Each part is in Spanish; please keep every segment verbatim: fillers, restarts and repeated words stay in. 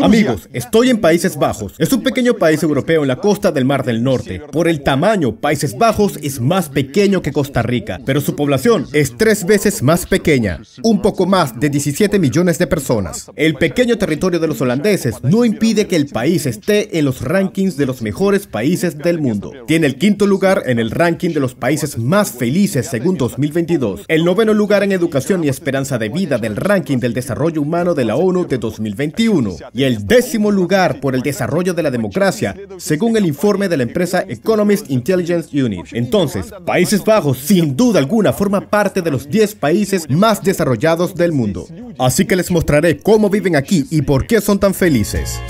Amigos, estoy en Países Bajos. Es un pequeño país europeo en la costa del Mar del Norte. Por el tamaño, Países Bajos es más pequeño que Costa Rica, pero su población es tres veces más pequeña, un poco más de diecisiete millones de personas. El pequeño territorio de los holandeses no impide que el país esté en los rankings de los mejores países del mundo. Tiene el quinto lugar en el ranking de los países más felices según dos mil veintidós, el noveno lugar en educación y esperanza de vida del ranking del desarrollo humano de la ONU de dos mil veintiuno y el décimo lugar por el desarrollo de la democracia según el informe de la empresa Economist Intelligence Unit. Entonces, Países Bajos sin duda alguna forma parte de los diez países más desarrollados del mundo. Así que les mostraré cómo viven aquí y por qué son tan felices.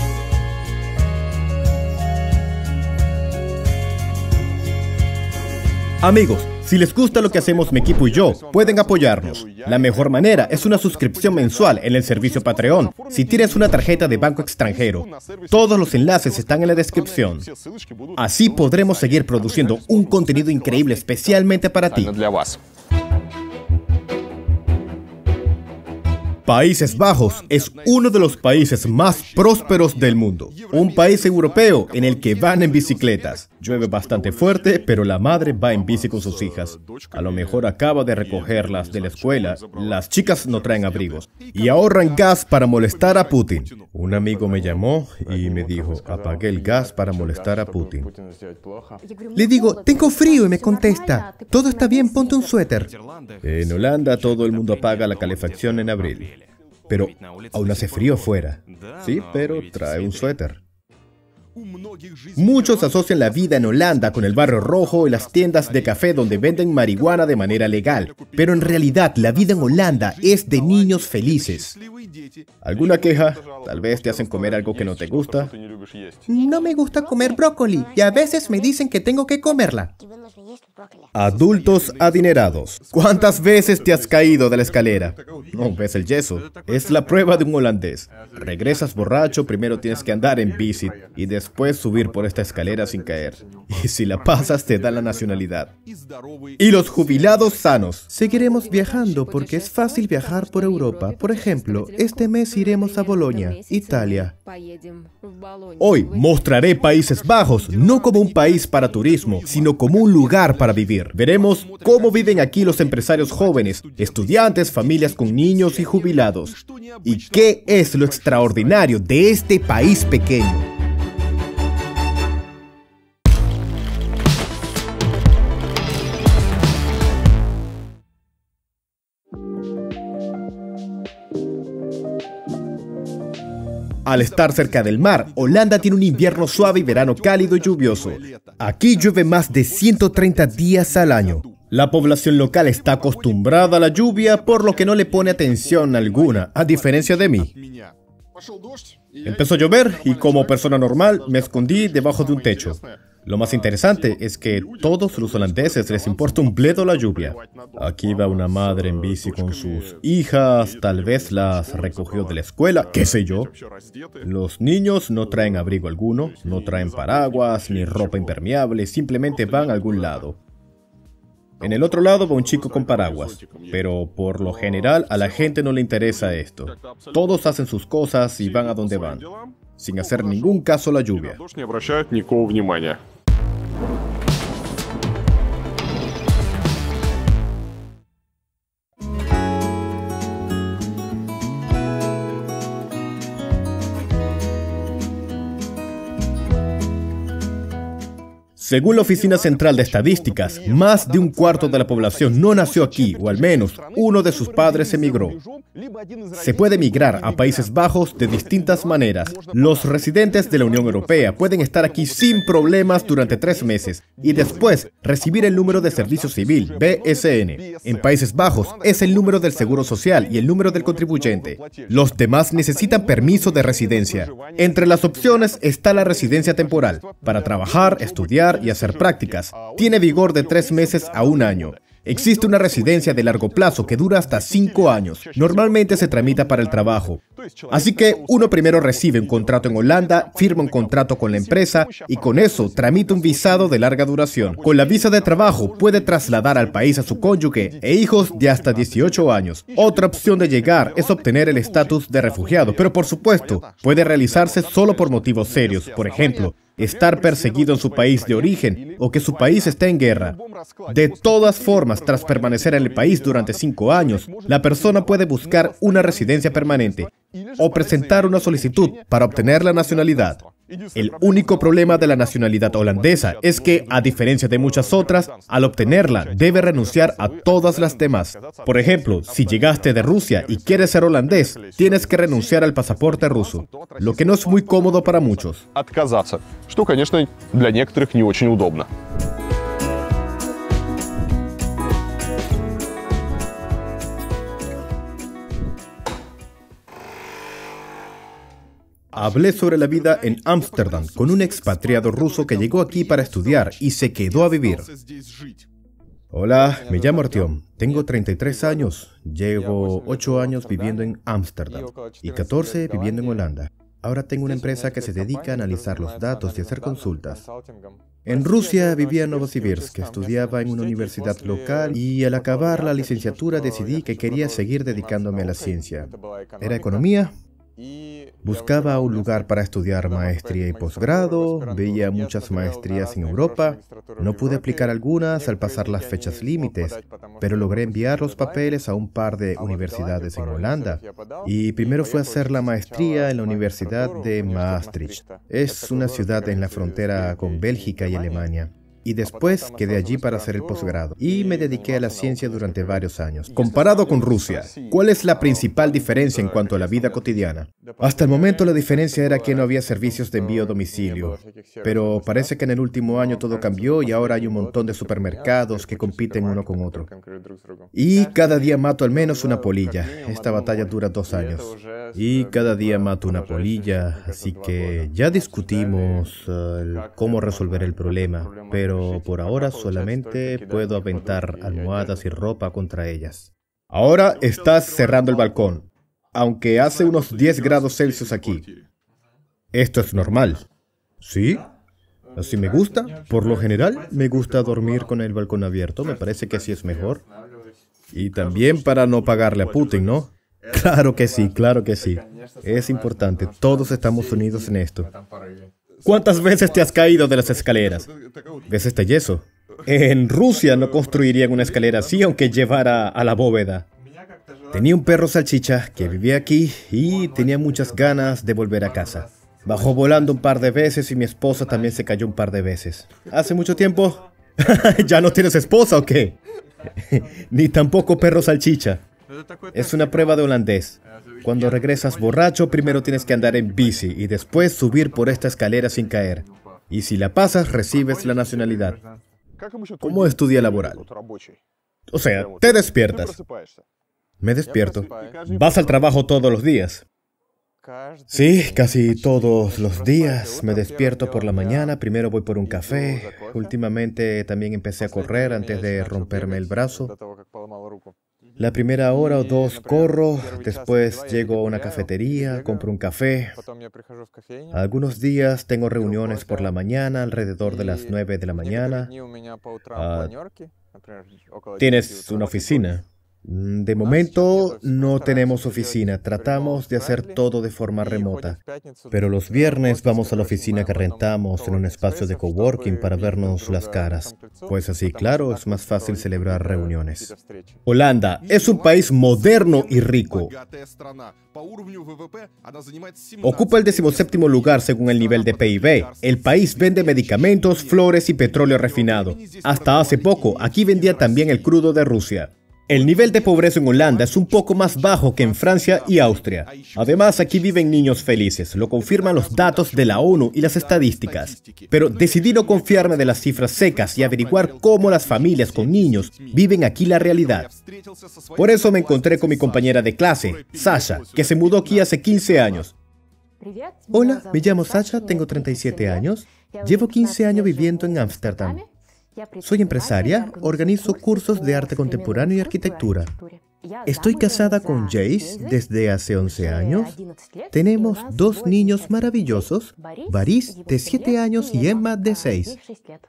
Amigos, si les gusta lo que hacemos mi equipo y yo, pueden apoyarnos. La mejor manera es una suscripción mensual en el servicio Patreon, si tienes una tarjeta de banco extranjero. Todos los enlaces están en la descripción. Así podremos seguir produciendo un contenido increíble especialmente para ti. Países Bajos es uno de los países más prósperos del mundo. Un país europeo en el que van en bicicletas. Llueve bastante fuerte, pero la madre va en bici con sus hijas. A lo mejor acaba de recogerlas de la escuela. Las chicas no traen abrigos. Y ahorran gas para molestar a Putin. Un amigo me llamó y me dijo, apagué el gas para molestar a Putin. Le digo, tengo frío y me contesta, todo está bien, ponte un suéter. En Holanda todo el mundo apaga la calefacción en abril. Pero aún hace frío fuera. Sí, pero trae un suéter. Muchos asocian la vida en Holanda con el Barrio Rojo y las tiendas de café donde venden marihuana de manera legal. Pero en realidad, la vida en Holanda es de niños felices. ¿Alguna queja? Tal vez te hacen comer algo que no te gusta. No me gusta comer brócoli y a veces me dicen que tengo que comerla. Adultos adinerados. ¿Cuántas veces te has caído de la escalera? No ves el yeso. Es la prueba de un holandés. Regresas borracho, primero tienes que andar en bici y después Después subir por esta escalera sin caer. Y si la pasas, te da la nacionalidad. Y los jubilados sanos. Seguiremos viajando porque es fácil viajar por Europa. Por ejemplo, este mes iremos a Bolonia, Italia. Hoy mostraré Países Bajos, no como un país para turismo, sino como un lugar para vivir. Veremos cómo viven aquí los empresarios jóvenes, estudiantes, familias con niños y jubilados. ¿Y qué es lo extraordinario de este país pequeño? Al estar cerca del mar, Holanda tiene un invierno suave y verano cálido y lluvioso. Aquí llueve más de ciento treinta días al año. La población local está acostumbrada a la lluvia, por lo que no le pone atención alguna, a diferencia de mí. Empezó a llover y como persona normal me escondí debajo de un techo. Lo más interesante es que todos los holandeses les importa un bledo la lluvia. Aquí va una madre en bici con sus hijas, tal vez las recogió de la escuela, qué sé yo. Los niños no traen abrigo alguno, no traen paraguas ni ropa impermeable, simplemente van a algún lado. En el otro lado va un chico con paraguas, pero por lo general a la gente no le interesa esto. Todos hacen sus cosas y van a donde van, sin hacer ningún caso a la lluvia. Según la Oficina Central de Estadísticas, más de un cuarto de la población no nació aquí, o al menos uno de sus padres emigró. Se puede emigrar a Países Bajos de distintas maneras. Los residentes de la Unión Europea pueden estar aquí sin problemas durante tres meses y después recibir el número de servicio civil, B S N. En Países Bajos es el número del seguro social y el número del contribuyente. Los demás necesitan permiso de residencia. Entre las opciones está la residencia temporal, para trabajar, estudiar y hacer prácticas. Tiene vigor de tres meses a un año. Existe una residencia de largo plazo que dura hasta cinco años. Normalmente se tramita para el trabajo. Así que uno primero recibe un contrato en Holanda, firma un contrato con la empresa y con eso tramita un visado de larga duración. Con la visa de trabajo puede trasladar al país a su cónyuge e hijos de hasta dieciocho años. Otra opción de llegar es obtener el estatus de refugiado, pero por supuesto, puede realizarse solo por motivos serios, por ejemplo, estar perseguido en su país de origen o que su país esté en guerra. De todas formas, tras permanecer en el país durante cinco años, la persona puede buscar una residencia permanente o presentar una solicitud para obtener la nacionalidad. El único problema de la nacionalidad holandesa es que, a diferencia de muchas otras, al obtenerla debe renunciar a todas las demás. Por ejemplo, si llegaste de Rusia y quieres ser holandés, tienes que renunciar al pasaporte ruso, lo que no es muy cómodo para muchos. Hablé sobre la vida en Ámsterdam con un expatriado ruso que llegó aquí para estudiar y se quedó a vivir. Hola, me llamo Artyom, tengo treinta y tres años, llevo ocho años viviendo en Ámsterdam y catorce viviendo en Holanda. Ahora tengo una empresa que se dedica a analizar los datos y hacer consultas. En Rusia vivía en Novosibirsk, estudiaba en una universidad local y al acabar la licenciatura decidí que quería seguir dedicándome a la ciencia. ¿Era economía? Buscaba un lugar para estudiar maestría y posgrado, veía muchas maestrías en Europa, no pude aplicar algunas al pasar las fechas límites, pero logré enviar los papeles a un par de universidades en Holanda, y primero fue a hacer la maestría en la Universidad de Maastricht. Es una ciudad en la frontera con Bélgica y Alemania. Y después quedé allí para hacer el posgrado. Y me dediqué a la ciencia durante varios años. Comparado con Rusia, ¿cuál es la principal diferencia en cuanto a la vida cotidiana? Hasta el momento la diferencia era que no había servicios de envío a domicilio. Pero parece que en el último año todo cambió y ahora hay un montón de supermercados que compiten uno con otro. Y cada día mato al menos una polilla. Esta batalla dura dos años. Y cada día mato una polilla, así que ya discutimos uh, cómo resolver el problema, pero Pero por ahora solamente puedo aventar almohadas y ropa contra ellas. Ahora estás cerrando el balcón, aunque hace unos diez grados Celsius aquí. Esto es normal. ¿Sí? Así me gusta. Por lo general, me gusta dormir con el balcón abierto. Me parece que así es mejor. Y también para no pagarle a Putin, ¿no? Claro que sí, claro que sí. Es importante. Todos estamos unidos en esto. ¿Cuántas veces te has caído de las escaleras? ¿Ves este yeso? En Rusia no construirían una escalera así, aunque llevara a la bóveda. Tenía un perro salchicha que vivía aquí y tenía muchas ganas de volver a casa. Bajó volando un par de veces y mi esposa también se cayó un par de veces. ¿Hace mucho tiempo? ¿Ya no tienes esposa o qué? Ni tampoco perro salchicha. Es una prueba de holandés. Cuando regresas borracho, primero tienes que andar en bici y después subir por esta escalera sin caer. Y si la pasas, recibes la nacionalidad. ¿Cómo es tu día laboral? O sea, te despiertas. Me despierto. ¿Vas al trabajo todos los días? Sí, casi todos los días. Me despierto por la mañana, primero voy por un café. Últimamente también empecé a correr antes de romperme el brazo. La primera hora o dos corro, después llego a una cafetería, compro un café. Algunos días tengo reuniones por la mañana, alrededor de las nueve de la mañana. Ah, ¿tienes una oficina? De momento no tenemos oficina, tratamos de hacer todo de forma remota. Pero los viernes vamos a la oficina que rentamos en un espacio de coworking para vernos las caras. Pues así, claro, es más fácil celebrar reuniones. Holanda es un país moderno y rico. Ocupa el decimoséptimo lugar según el nivel de P I B. El país vende medicamentos, flores y petróleo refinado. Hasta hace poco, aquí vendía también el crudo de Rusia. El nivel de pobreza en Holanda es un poco más bajo que en Francia y Austria. Además, aquí viven niños felices, lo confirman los datos de la ONU y las estadísticas. Pero decidí no confiarme de las cifras secas y averiguar cómo las familias con niños viven aquí la realidad. Por eso me encontré con mi compañera de clase, Sasha, que se mudó aquí hace quince años. Hola, me llamo Sasha, tengo treinta y siete años. Llevo quince años viviendo en Ámsterdam. Soy empresaria, organizo cursos de arte contemporáneo y arquitectura. Estoy casada con Jace desde hace once años. Tenemos dos niños maravillosos, Baris, de siete años, y Emma, de seis.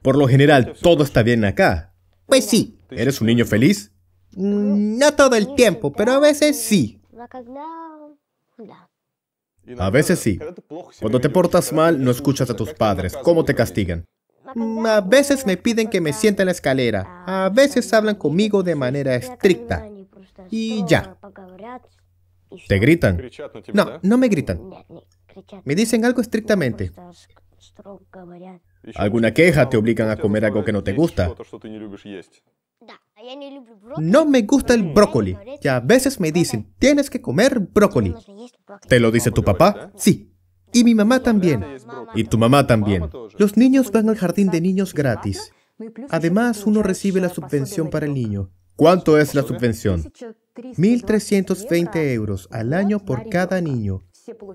Por lo general, todo está bien acá. Pues sí. ¿Eres un niño feliz? No todo el tiempo, pero a veces sí. A veces sí. Cuando te portas mal, no escuchas a tus padres. ¿Cómo te castigan? A veces me piden que me siente en la escalera. A veces hablan conmigo de manera estricta. Y ya. ¿Te gritan? No, no me gritan. Me dicen algo estrictamente. ¿Alguna queja? ¿Te obligan a comer algo que no te gusta? No me gusta el brócoli. Y a veces me dicen, tienes que comer brócoli. ¿Te lo dice tu papá? Sí. Y mi mamá también. Y tu mamá también. Los niños van al jardín de niños gratis. Además, uno recibe la subvención para el niño. ¿Cuánto es la subvención? mil trescientos veinte euros al año por cada niño.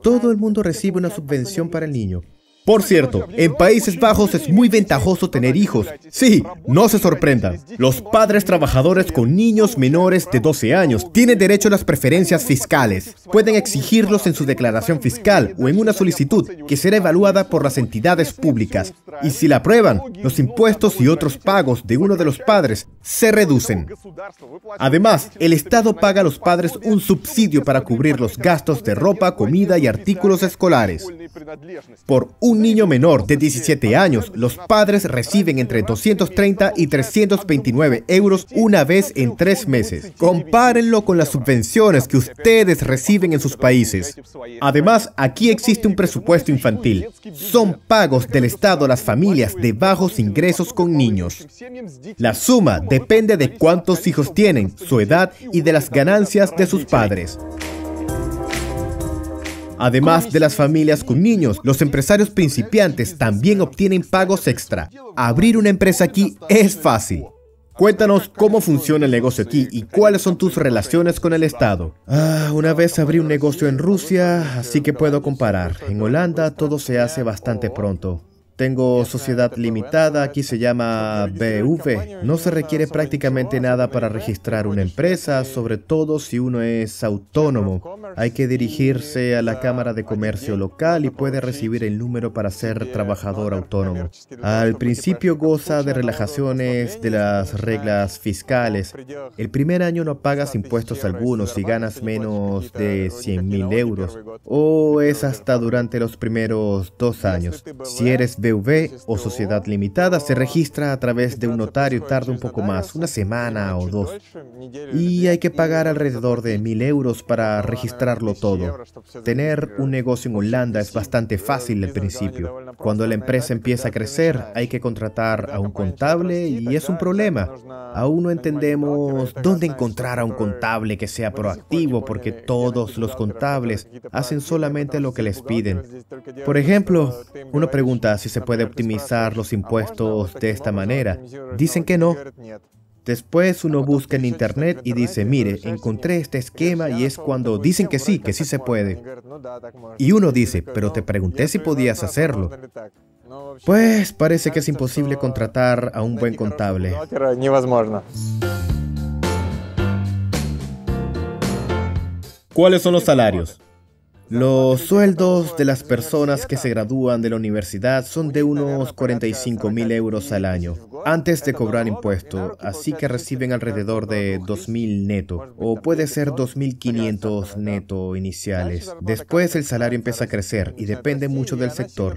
Todo el mundo recibe una subvención para el niño. Por cierto, en Países Bajos es muy ventajoso tener hijos. Sí, no se sorprendan. Los padres trabajadores con niños menores de doce años tienen derecho a las preferencias fiscales. Pueden exigirlos en su declaración fiscal o en una solicitud que será evaluada por las entidades públicas. Y si la aprueban, los impuestos y otros pagos de uno de los padres se reducen. Además, el Estado paga a los padres un subsidio para cubrir los gastos de ropa, comida y artículos escolares. Por un niño menor de diecisiete años, los padres reciben entre doscientos treinta y trescientos veintinueve euros una vez en tres meses. Compárenlo con las subvenciones que ustedes reciben en sus países. Además, aquí existe un presupuesto infantil. Son pagos del Estado a las familias de bajos ingresos con niños. La suma depende de cuántos hijos tienen, su edad y de las ganancias de sus padres. Además de las familias con niños, los empresarios principiantes también obtienen pagos extra. Abrir una empresa aquí es fácil. Cuéntanos cómo funciona el negocio aquí y cuáles son tus relaciones con el Estado. Ah, una vez abrí un negocio en Rusia, así que puedo comparar. En Holanda todo se hace bastante pronto. Tengo sociedad limitada, aquí se llama B V. No se requiere prácticamente nada para registrar una empresa, sobre todo si uno es autónomo. Hay que dirigirse a la Cámara de Comercio local y puede recibir el número para ser trabajador autónomo. Al principio goza de relajaciones de las reglas fiscales. El primer año no pagas impuestos algunos si ganas menos de cien mil euros, o es hasta durante los primeros dos años. Si eres B V o sociedad limitada, se registra a través de un notario y tarda un poco más, una semana o dos. Y hay que pagar alrededor de mil euros para registrarlo todo. Tener un negocio en Holanda es bastante fácil al principio. Cuando la empresa empieza a crecer, hay que contratar a un contable y es un problema. Aún no entendemos dónde encontrar a un contable que sea proactivo, porque todos los contables hacen solamente lo que les piden. Por ejemplo, uno pregunta si se puede optimizar los impuestos de esta manera. Dicen que no. Después uno busca en internet y dice, mire, encontré este esquema, y es cuando dicen que sí, que sí se puede. Y uno dice, pero te pregunté si podías hacerlo. Pues parece que es imposible contratar a un buen contable. ¿Cuáles son los salarios? Los sueldos de las personas que se gradúan de la universidad son de unos cuarenta y cinco mil euros al año, antes de cobrar impuestos, así que reciben alrededor de dos mil neto, o puede ser dos mil quinientos neto iniciales. Después el salario empieza a crecer y depende mucho del sector.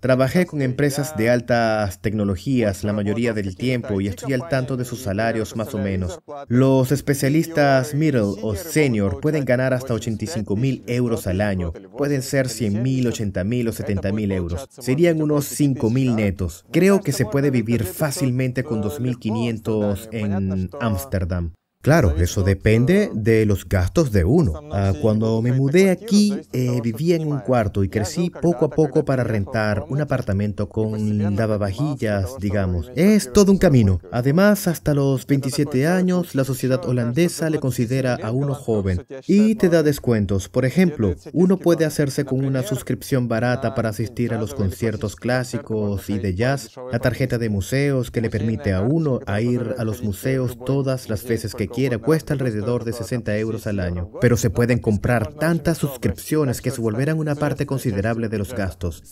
Trabajé con empresas de altas tecnologías la mayoría del tiempo y estoy al tanto de sus salarios más o menos. Los especialistas middle o senior pueden ganar hasta ochenta y cinco mil euros al año. Pueden ser cien mil, ochenta mil o setenta mil euros. Serían unos cinco mil netos. Creo que se puede vivir fácilmente con dos mil quinientos en Amsterdam. Claro, eso depende de los gastos de uno. Ah, cuando me mudé aquí, eh, vivía en un cuarto y crecí poco a poco para rentar un apartamento con lavavajillas, digamos. Es todo un camino. Además, hasta los veintisiete años, la sociedad holandesa le considera a uno joven y te da descuentos. Por ejemplo, uno puede hacerse con una suscripción barata para asistir a los conciertos clásicos y de jazz, la tarjeta de museos que le permite a uno a ir a los museos todas las veces que siquiera cuesta alrededor de sesenta euros al año, pero se pueden comprar tantas suscripciones que se volverán una parte considerable de los gastos.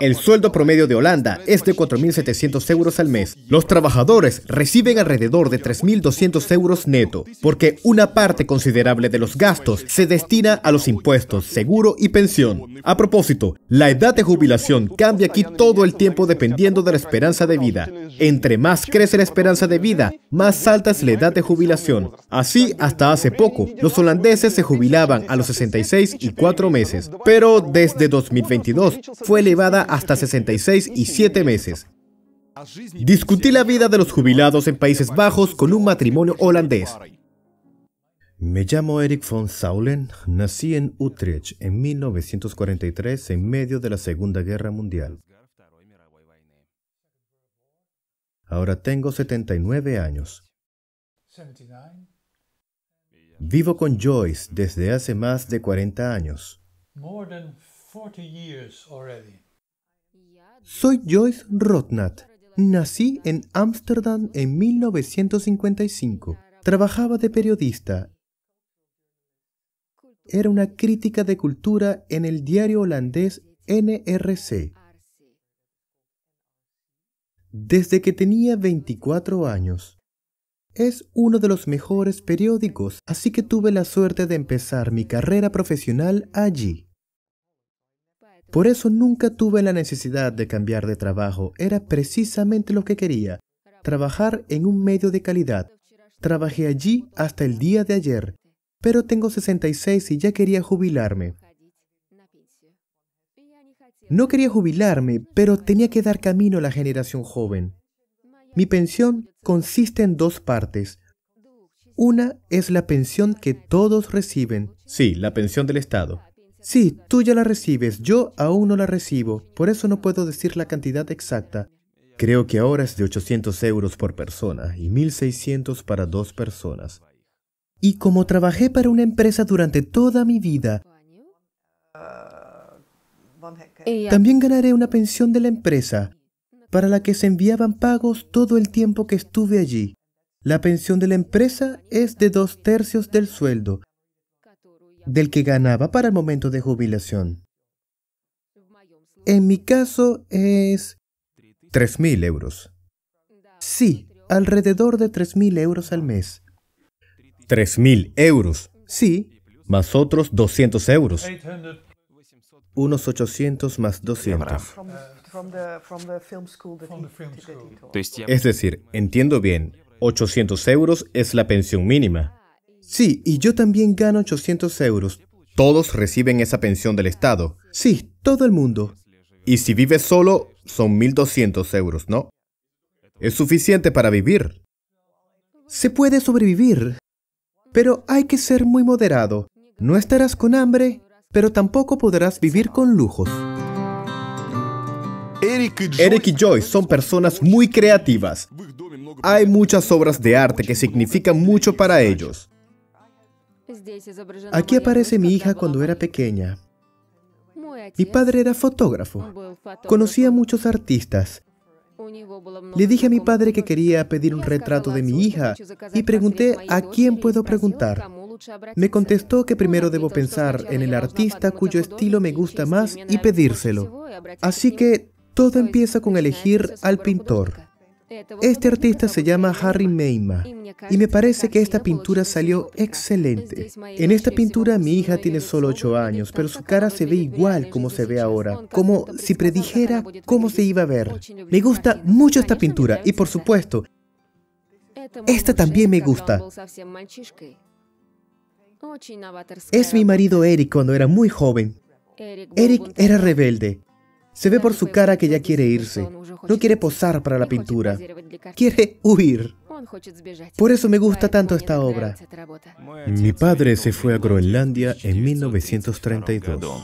El sueldo promedio de Holanda es de cuatro mil setecientos euros al mes. Los trabajadores reciben alrededor de tres mil doscientos euros neto, porque una parte considerable de los gastos se destina a los impuestos, seguro y pensión. A propósito, la edad de jubilación cambia aquí todo el tiempo dependiendo de la esperanza de vida. Entre más crece la esperanza de vida, más alta es la edad de jubilación. Así, hasta hace poco, los holandeses se jubilaban a los sesenta y seis y cuatro meses, pero desde dos mil veintidós fue elevada hasta sesenta y seis y siete meses. Discutí la vida de los jubilados en Países Bajos con un matrimonio holandés. Me llamo Erik von Saulen, nací en Utrecht en mil novecientos cuarenta y tres en medio de la Segunda Guerra Mundial. Ahora tengo setenta y nueve años. Vivo con Joyce desde hace más de cuarenta años. Soy Joyce Rotnatt. Nací en Amsterdam en mil novecientos cincuenta y cinco. Trabajaba de periodista. Era una crítica de cultura en el diario holandés N R C. Desde que tenía veinticuatro años. Es uno de los mejores periódicos, así que tuve la suerte de empezar mi carrera profesional allí. Por eso nunca tuve la necesidad de cambiar de trabajo, era precisamente lo que quería, trabajar en un medio de calidad. Trabajé allí hasta el día de ayer, pero tengo sesenta y seis y ya quería jubilarme. No quería jubilarme, pero tenía que dar camino a la generación joven. Mi pensión consiste en dos partes. Una es la pensión que todos reciben. Sí, la pensión del Estado. Sí, tú ya la recibes, yo aún no la recibo, por eso no puedo decir la cantidad exacta. Creo que ahora es de ochocientos euros por persona y mil seiscientos para dos personas. Y como trabajé para una empresa durante toda mi vida, también ganaré una pensión de la empresa, para la que se enviaban pagos todo el tiempo que estuve allí. La pensión de la empresa es de dos tercios del sueldo, del que ganaba para el momento de jubilación. En mi caso es tres mil euros. Sí, alrededor de tres mil euros al mes. ¿tres mil euros? Sí. Más otros doscientos euros. Unos ochocientos más doscientos. Es decir, entiendo bien, ochocientos euros es la pensión mínima. Sí, y yo también gano ochocientos euros. Todos reciben esa pensión del Estado. Sí, todo el mundo. Y si vives solo, son mil doscientos euros, ¿no? Es suficiente para vivir. Se puede sobrevivir, pero hay que ser muy moderado. No estarás con hambre, pero tampoco podrás vivir con lujos. Erik y Joyce son personas muy creativas. Hay muchas obras de arte que significan mucho para ellos. Aquí aparece mi hija cuando era pequeña. Mi padre era fotógrafo. Conocía a muchos artistas. Le dije a mi padre que quería pedir un retrato de mi hija y pregunté a quién puedo preguntar. Me contestó que primero debo pensar en el artista cuyo estilo me gusta más y pedírselo. Así que todo empieza con elegir al pintor. Este artista se llama Harry Meima y me parece que esta pintura salió excelente. En esta pintura mi hija tiene solo ocho años, pero su cara se ve igual como se ve ahora, como si predijera cómo se iba a ver. Me gusta mucho esta pintura y por supuesto, esta también me gusta. Es mi marido Erik cuando era muy joven. Erik era rebelde. Se ve por su cara que ya quiere irse. No quiere posar para la pintura. Quiere huir. Por eso me gusta tanto esta obra. Mi padre se fue a Groenlandia en mil novecientos treinta y dos.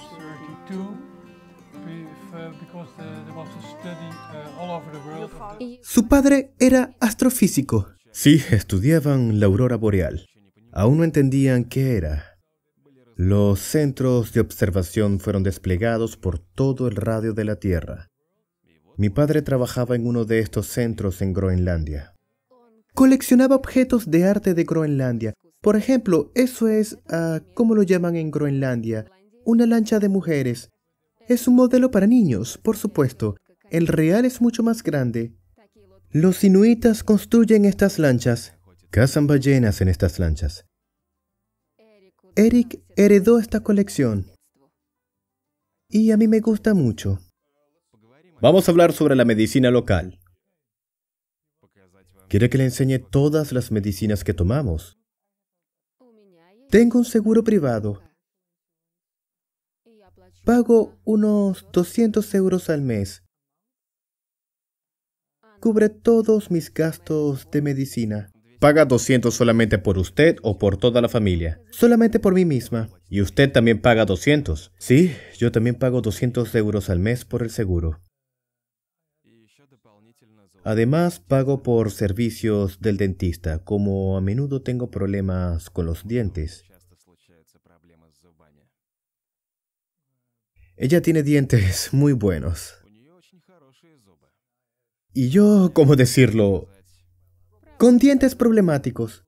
Su padre era astrofísico. Sí, estudiaban la aurora boreal. Aún no entendían qué era. Los centros de observación fueron desplegados por todo el radio de la Tierra. Mi padre trabajaba en uno de estos centros en Groenlandia. coleccionaba objetos de arte de Groenlandia. Por ejemplo, eso es, uh, ¿cómo lo llaman en Groenlandia? Una lancha de mujeres. Es un modelo para niños, por supuesto. El real es mucho más grande. Los inuitas construyen estas lanchas. Cazan ballenas en estas lanchas. Erik heredó esta colección. Y a mí me gusta mucho. Vamos a hablar sobre la medicina local. ¿Quiere que le enseñe todas las medicinas que tomamos? Tengo un seguro privado. Pago unos doscientos euros al mes. Cubre todos mis gastos de medicina. ¿Paga doscientos solamente por usted o por toda la familia? Solamente por mí misma. ¿Y usted también paga doscientos? Sí, yo también pago doscientos euros al mes por el seguro. Además, pago por servicios del dentista, como a menudo tengo problemas con los dientes. Ella tiene dientes muy buenos. Y yo, ¿cómo decirlo? Con dientes problemáticos.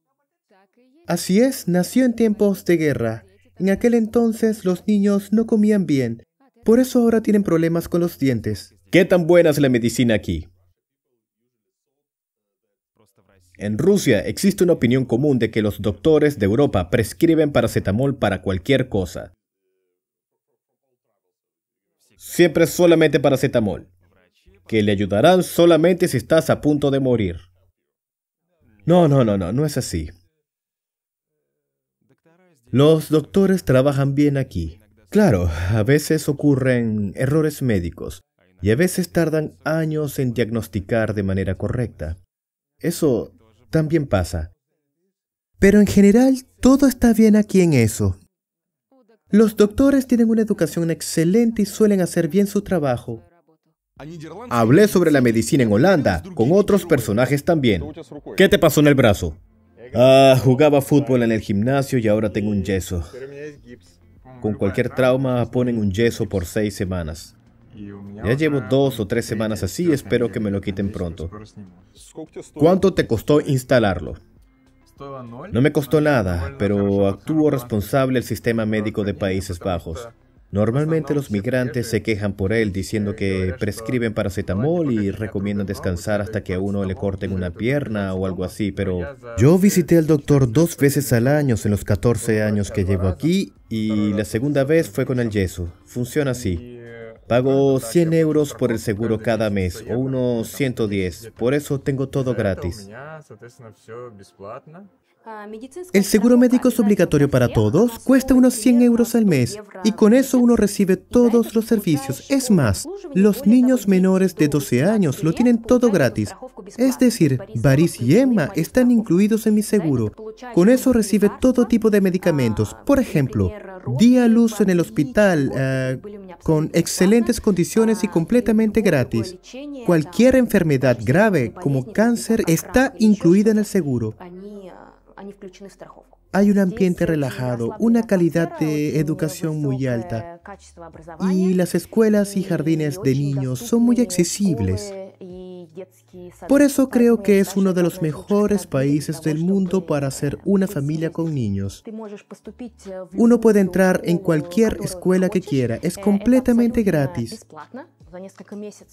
Así es, nació en tiempos de guerra. En aquel entonces los niños no comían bien. Por eso ahora tienen problemas con los dientes. ¿Qué tan buena es la medicina aquí? En Rusia existe una opinión común de que los doctores de Europa prescriben paracetamol para cualquier cosa. Siempre solamente paracetamol, que le ayudarán solamente si estás a punto de morir. No, no, no, no, no es así. Los doctores trabajan bien aquí. Claro, a veces ocurren errores médicos y a veces tardan años en diagnosticar de manera correcta. Eso también pasa. Pero en general, todo está bien aquí en eso. Los doctores tienen una educación excelente y suelen hacer bien su trabajo. Hablé sobre la medicina en Holanda, con otros personajes también. ¿Qué te pasó en el brazo? Ah, jugaba fútbol en el gimnasio y ahora tengo un yeso. Con cualquier trauma ponen un yeso por seis semanas. Ya llevo dos o tres semanas así, espero que me lo quiten pronto. ¿Cuánto te costó instalarlo? No me costó nada, pero actúo responsable el sistema médico de Países Bajos. Normalmente los migrantes se quejan por él diciendo que prescriben paracetamol y recomiendan descansar hasta que a uno le corten una pierna o algo así, pero... Yo visité al doctor dos veces al año en los catorce años que llevo aquí y la segunda vez fue con el yeso. Funciona así. Pago cien euros por el seguro cada mes, o unos ciento diez. Por eso tengo todo gratis. El seguro médico es obligatorio para todos, cuesta unos cien euros al mes. Y con eso uno recibe todos los servicios. Es más, los niños menores de doce años lo tienen todo gratis. Es decir, Baris y Emma están incluidos en mi seguro. Con eso recibe todo tipo de medicamentos. Por ejemplo, di a luz en el hospital eh, con excelentes condiciones y completamente gratis. Cualquier enfermedad grave como cáncer está incluida en el seguro. Hay un ambiente relajado, una calidad de educación muy alta y las escuelas y jardines de niños son muy accesibles. Por eso creo que es uno de los mejores países del mundo para hacer una familia con niños. Uno puede entrar en cualquier escuela que quiera, es completamente gratis.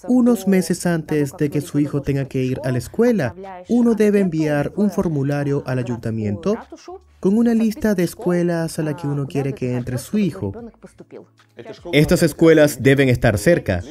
Unos meses antes de que su hijo tenga que ir a la escuela, uno debe enviar un formulario al ayuntamiento con una lista de escuelas a la que uno quiere que entre su hijo. Estas escuelas deben estar cerca.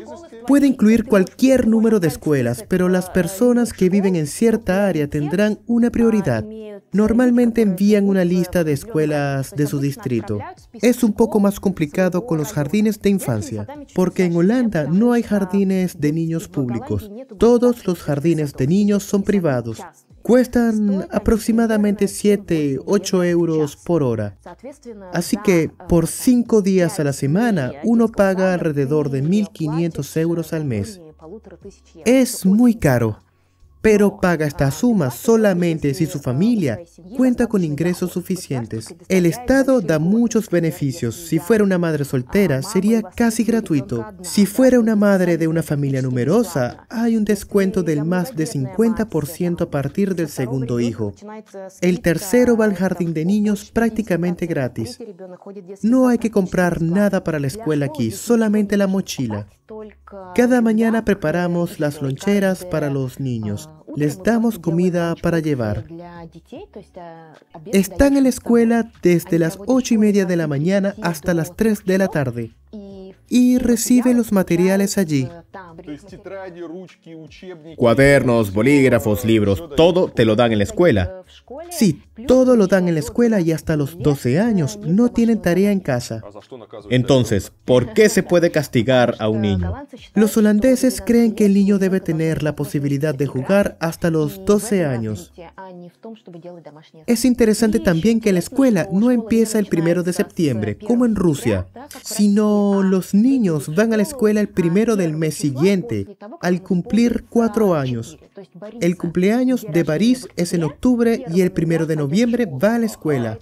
Puede incluir cualquier número de escuelas, pero las personas que viven en cierta área tendrán una prioridad. Normalmente envían una lista de escuelas de su distrito. Es un poco más complicado con los jardines de infancia, porque en Holanda no hay jardines de niños públicos. Todos los jardines de niños son privados. Cuestan aproximadamente siete, ocho euros por hora. Así que por cinco días a la semana, uno paga alrededor de mil quinientos euros al mes. Es muy caro, pero paga esta suma solamente si su familia cuenta con ingresos suficientes. El Estado da muchos beneficios. Si fuera una madre soltera, sería casi gratuito. Si fuera una madre de una familia numerosa, hay un descuento del más de cincuenta por ciento a partir del segundo hijo. El tercero va al jardín de niños prácticamente gratis. No hay que comprar nada para la escuela aquí, solamente la mochila. Cada mañana preparamos las loncheras para los niños. Les damos comida para llevar. Están en la escuela desde las ocho y media de la mañana hasta las tres de la tarde. Y reciben los materiales allí. Cuadernos, bolígrafos, libros, todo te lo dan en la escuela. Sí, todo lo dan en la escuela y hasta los doce años no tienen tarea en casa. Entonces, ¿por qué se puede castigar a un niño? Los holandeses creen que el niño debe tener la posibilidad de jugar hasta los doce años. Es interesante también que la escuela no empieza el primero de septiembre, como en Rusia, sino los niños van a la escuela el primero del mes siguiente, al cumplir cuatro años. El cumpleaños de Baris es en octubre y el primero de noviembre va a la escuela.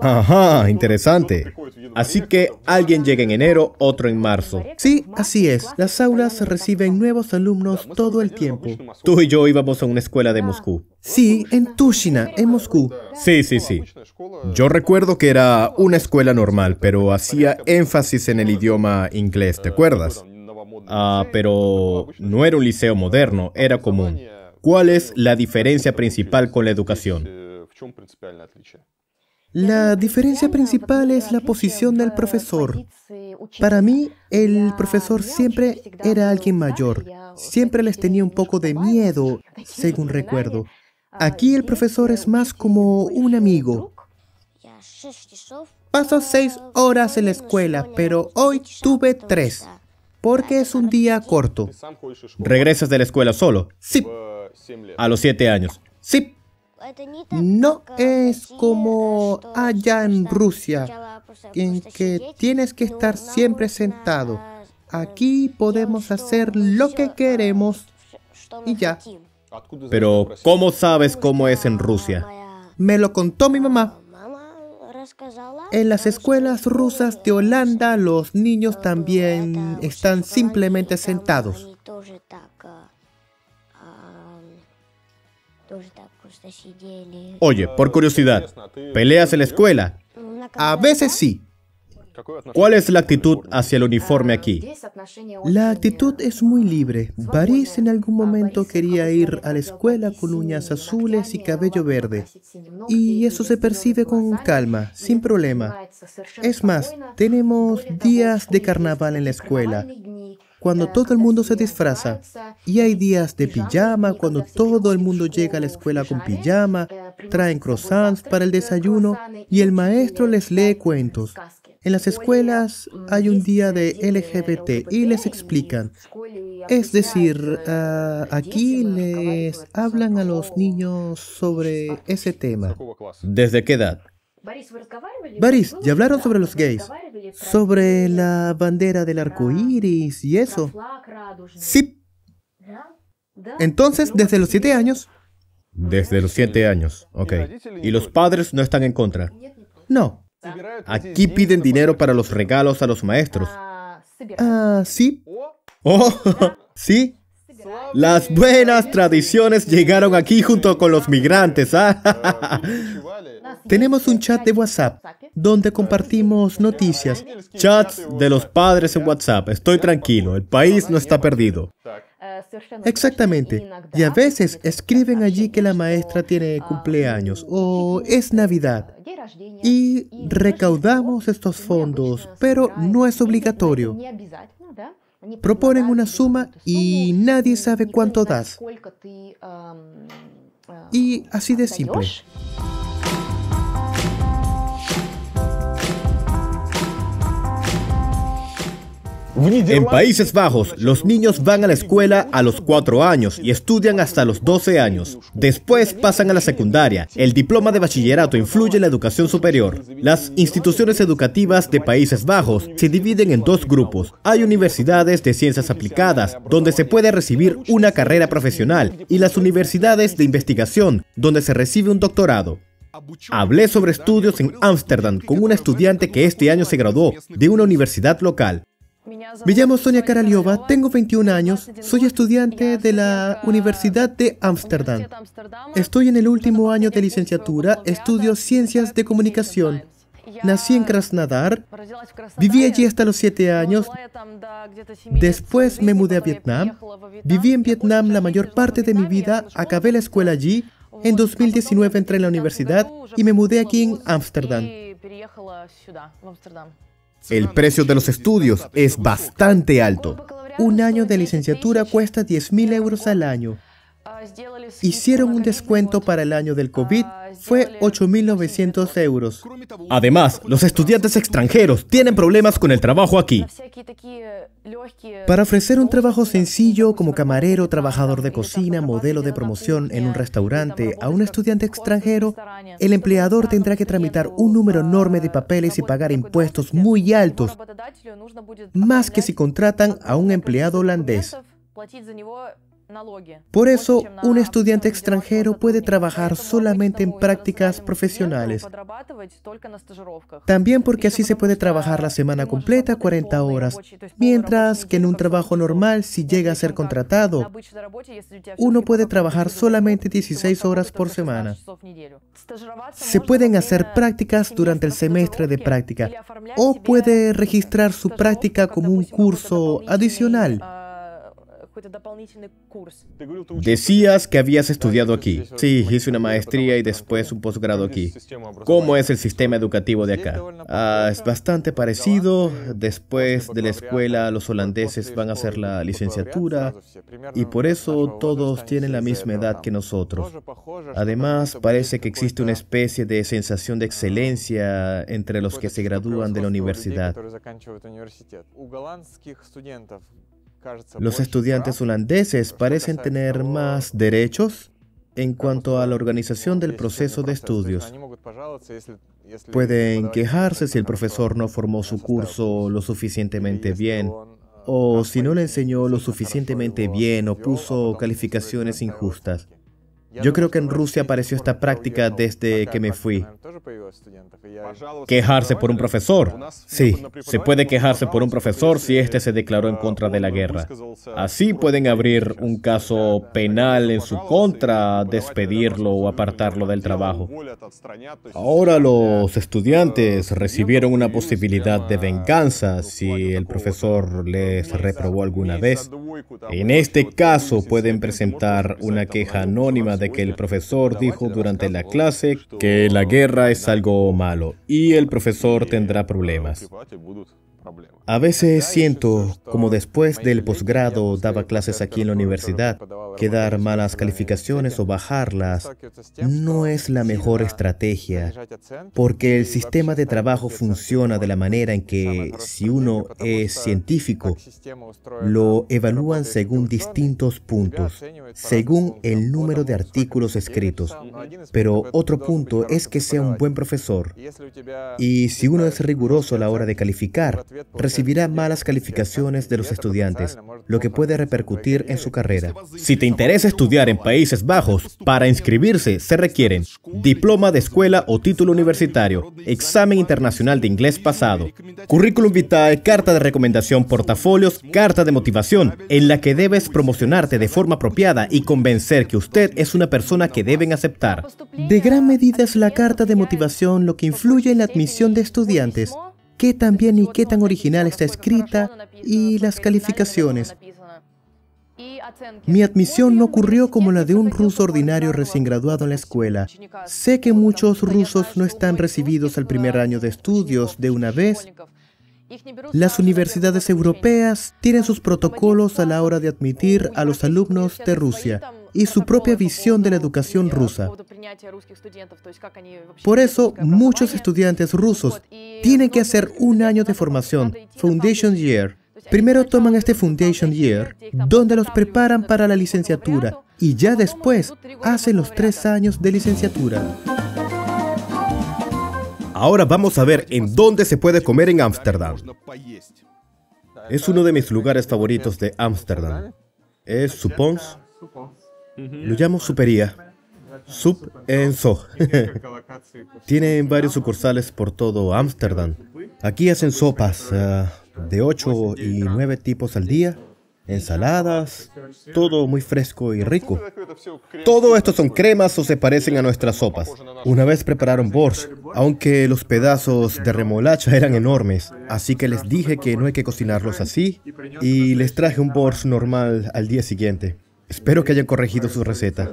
Ajá, interesante. Así que alguien llega en enero, otro en marzo. Sí, así es. Las aulas reciben nuevos alumnos todo el tiempo. Tú y yo íbamos a una escuela de Moscú. Sí, en Tushina, en Moscú. Sí, sí, sí. Yo recuerdo que era una escuela normal, pero hacía énfasis en el idioma inglés, ¿te acuerdas? Ah, pero no era un liceo moderno, era común. ¿Cuál es la diferencia principal con la educación? La diferencia principal es la posición del profesor. Para mí, el profesor siempre era alguien mayor. Siempre les tenía un poco de miedo, según recuerdo. Aquí el profesor es más como un amigo. Paso seis horas en la escuela, pero hoy tuve tres, porque es un día corto. ¿Regresas de la escuela solo? Sí. ¿A los siete años? Sí. No es como allá en Rusia, en que tienes que estar siempre sentado. Aquí podemos hacer lo que queremos y ya. Pero, ¿cómo sabes cómo es en Rusia? Me lo contó mi mamá. En las escuelas rusas de Holanda, los niños también están simplemente sentados. Oye, por curiosidad, ¿peleas en la escuela? A veces sí. ¿Cuál es la actitud hacia el uniforme aquí? La actitud es muy libre. Baris en algún momento quería ir a la escuela con uñas azules y cabello verde. Y eso se percibe con calma, sin problema. Es más, tenemos días de carnaval en la escuela, cuando todo el mundo se disfraza. Y hay días de pijama, cuando todo el mundo llega a la escuela con pijama, traen croissants para el desayuno y el maestro les lee cuentos. En las escuelas hay un día de L G B T y les explican. Es decir, uh, aquí les hablan a los niños sobre ese tema. ¿Desde qué edad? Baris, ya hablaron sobre los gays, sobre la bandera del arco iris y eso. Sí. Entonces, desde los siete años. Desde los siete años, ok. ¿Y los padres no están en contra? No. Aquí piden dinero para los regalos a los maestros. Ah, sí. Oh, sí. Las buenas tradiciones llegaron aquí junto con los migrantes. ¿Ah? Tenemos un chat de WhatsApp donde compartimos noticias. Chats de los padres en WhatsApp. Estoy tranquilo, el país no está perdido. Exactamente. Y a veces escriben allí que la maestra tiene cumpleaños o es Navidad. Y recaudamos estos fondos, pero no es obligatorio. Proponen una suma y nadie sabe cuánto das. Y así de simple. En Países Bajos, los niños van a la escuela a los cuatro años y estudian hasta los doce años. Después pasan a la secundaria. El diploma de bachillerato influye en la educación superior. Las instituciones educativas de Países Bajos se dividen en dos grupos. Hay universidades de ciencias aplicadas, donde se puede recibir una carrera profesional, y las universidades de investigación, donde se recibe un doctorado. Hablé sobre estudios en Amsterdam con una estudiante que este año se graduó de una universidad local. Me llamo Sonia Karaliova, tengo veintiún años, soy estudiante de la Universidad de Amsterdam. Estoy en el último año de licenciatura, estudio Ciencias de Comunicación. Nací en Krasnodar, viví allí hasta los siete años, después me mudé a Vietnam. Viví en Vietnam la mayor parte de mi vida, acabé la escuela allí. En dos mil diecinueve entré en la universidad y me mudé aquí en Ámsterdam. El precio de los estudios es bastante alto. Un año de licenciatura cuesta diez mil euros al año. Hicieron un descuento para el año del COVID, fue ocho mil novecientos euros. Además, los estudiantes extranjeros tienen problemas con el trabajo aquí. Para ofrecer un trabajo sencillo como camarero, trabajador de cocina, modelo de promoción en un restaurante a un estudiante extranjero, el empleador tendrá que tramitar un número enorme de papeles y pagar impuestos muy altos, más que si contratan a un empleado holandés. Por eso, un estudiante extranjero puede trabajar solamente en prácticas profesionales. También porque así se puede trabajar la semana completa, cuarenta horas. Mientras que en un trabajo normal, si llega a ser contratado, uno puede trabajar solamente dieciséis horas por semana. Se pueden hacer prácticas durante el semestre de práctica o puede registrar su práctica como un curso adicional. Decías que habías estudiado aquí. Sí, hice una maestría y después un posgrado aquí. ¿Cómo es el sistema educativo de acá? Ah, es bastante parecido. Después de la escuela, los holandeses van a hacer la licenciatura y por eso todos tienen la misma edad que nosotros. Además, parece que existe una especie de sensación de excelencia entre los que se gradúan de la universidad. Los estudiantes holandeses parecen tener más derechos en cuanto a la organización del proceso de estudios. Pueden quejarse si el profesor no formó su curso lo suficientemente bien, o si no le enseñó lo suficientemente bien o puso calificaciones injustas. Yo creo que en Rusia apareció esta práctica desde que me fui. ¿Quejarse por un profesor? Sí, se puede quejarse por un profesor si éste se declaró en contra de la guerra. Así pueden abrir un caso penal en su contra, despedirlo o apartarlo del trabajo. Ahora los estudiantes recibieron una posibilidad de venganza si el profesor les reprobó alguna vez. En este caso pueden presentar una queja anónima de que el profesor dijo durante la clase que la guerra es algo malo y el profesor tendrá problemas. A veces siento, como después del posgrado daba clases aquí en la universidad, que dar malas calificaciones o bajarlas no es la mejor estrategia, porque el sistema de trabajo funciona de la manera en que, si uno es científico, lo evalúan según distintos puntos, según el número de artículos escritos. Pero otro punto es que sea un buen profesor, y si uno es riguroso a la hora de calificar, recibirá malas calificaciones de los estudiantes, lo que puede repercutir en su carrera. Si te interesa estudiar en Países Bajos, para inscribirse se requieren diploma de escuela o título universitario, examen internacional de inglés pasado, currículum vitae, carta de recomendación, portafolios, carta de motivación, en la que debes promocionarte de forma apropiada y convencer que usted es una persona que deben aceptar. De gran medida es la carta de motivación lo que influye en la admisión de estudiantes. Qué tan bien y qué tan original está escrita y las calificaciones. Mi admisión no ocurrió como la de un ruso ordinario recién graduado en la escuela. Sé que muchos rusos no están recibidos al primer año de estudios de una vez. Las universidades europeas tienen sus protocolos a la hora de admitir a los alumnos de Rusia y su propia visión de la educación rusa. Por eso, muchos estudiantes rusos tienen que hacer un año de formación, Foundation Year, Primero toman este Foundation Year, donde los preparan para la licenciatura, y ya después hacen los tres años de licenciatura. Ahora vamos a ver en dónde se puede comer en Ámsterdam. Es uno de mis lugares favoritos de Ámsterdam. Es Supons. Lo llamo Supería. Sup en So. Tienen varios sucursales por todo Ámsterdam. Aquí hacen sopas uh, de ocho y nueve tipos al día, ensaladas, todo muy fresco y rico. Todo esto son cremas o se parecen a nuestras sopas. Una vez prepararon borsch, aunque los pedazos de remolacha eran enormes, así que les dije que no hay que cocinarlos así y les traje un borsch normal al día siguiente. Espero que hayan corregido su receta.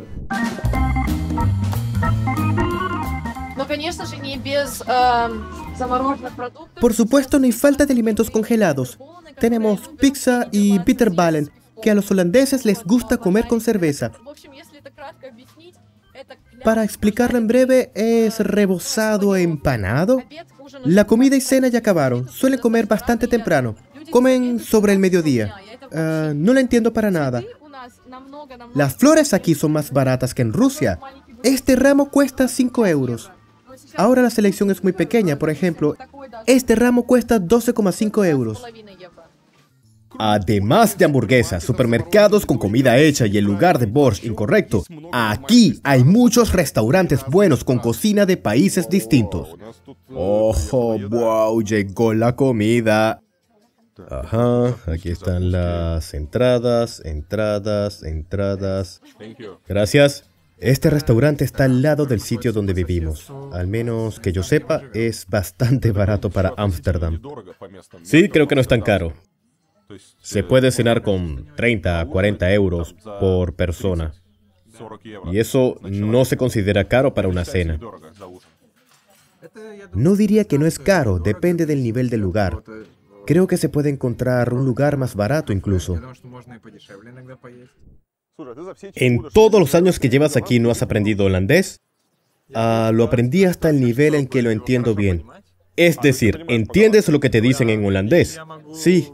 Por supuesto, no hay falta de alimentos congelados. Tenemos pizza y bitterballen, que a los holandeses les gusta comer con cerveza. Para explicarlo en breve, es rebozado empanado. La comida y cena ya acabaron. Suelen comer bastante temprano. Comen sobre el mediodía. Uh, no lo entiendo para nada. Las flores aquí son más baratas que en Rusia. Este ramo cuesta cinco euros. Ahora la selección es muy pequeña. Por ejemplo, este ramo cuesta doce coma cinco euros. Además de hamburguesas, supermercados con comida hecha y el lugar de borsch incorrecto, aquí hay muchos restaurantes buenos con cocina de países distintos. ¡Ojo! ¡Wow! Llegó la comida. Ajá, aquí están las entradas, entradas, entradas. Gracias. Este restaurante está al lado del sitio donde vivimos. Al menos que yo sepa, es bastante barato para Ámsterdam. Sí, creo que no es tan caro. Se puede cenar con treinta a cuarenta euros por persona. Y eso no se considera caro para una cena. No diría que no es caro, depende del nivel del lugar. Creo que se puede encontrar un lugar más barato incluso. En todos los años que llevas aquí, ¿no has aprendido holandés? Ah, lo aprendí hasta el nivel en que lo entiendo bien. Es decir, ¿entiendes lo que te dicen en holandés? Sí.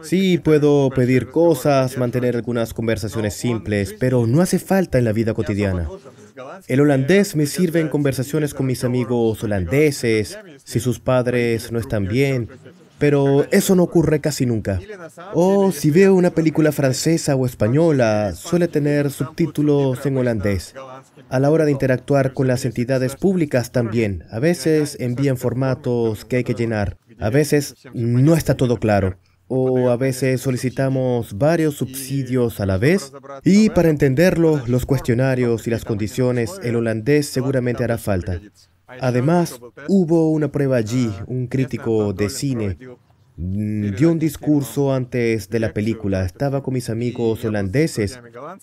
Sí, puedo pedir cosas, mantener algunas conversaciones simples, pero no hace falta en la vida cotidiana. El holandés me sirve en conversaciones con mis amigos holandeses, si sus padres no están bien. Pero eso no ocurre casi nunca. O si veo una película francesa o española, suele tener subtítulos en holandés. A la hora de interactuar con las entidades públicas también. A veces envían formatos que hay que llenar. A veces no está todo claro. O a veces solicitamos varios subsidios a la vez. Y para entenderlo, los cuestionarios y las condiciones, el holandés seguramente hará falta. Además, hubo una prueba allí, un crítico de cine dio un discurso antes de la película, estaba con mis amigos holandeses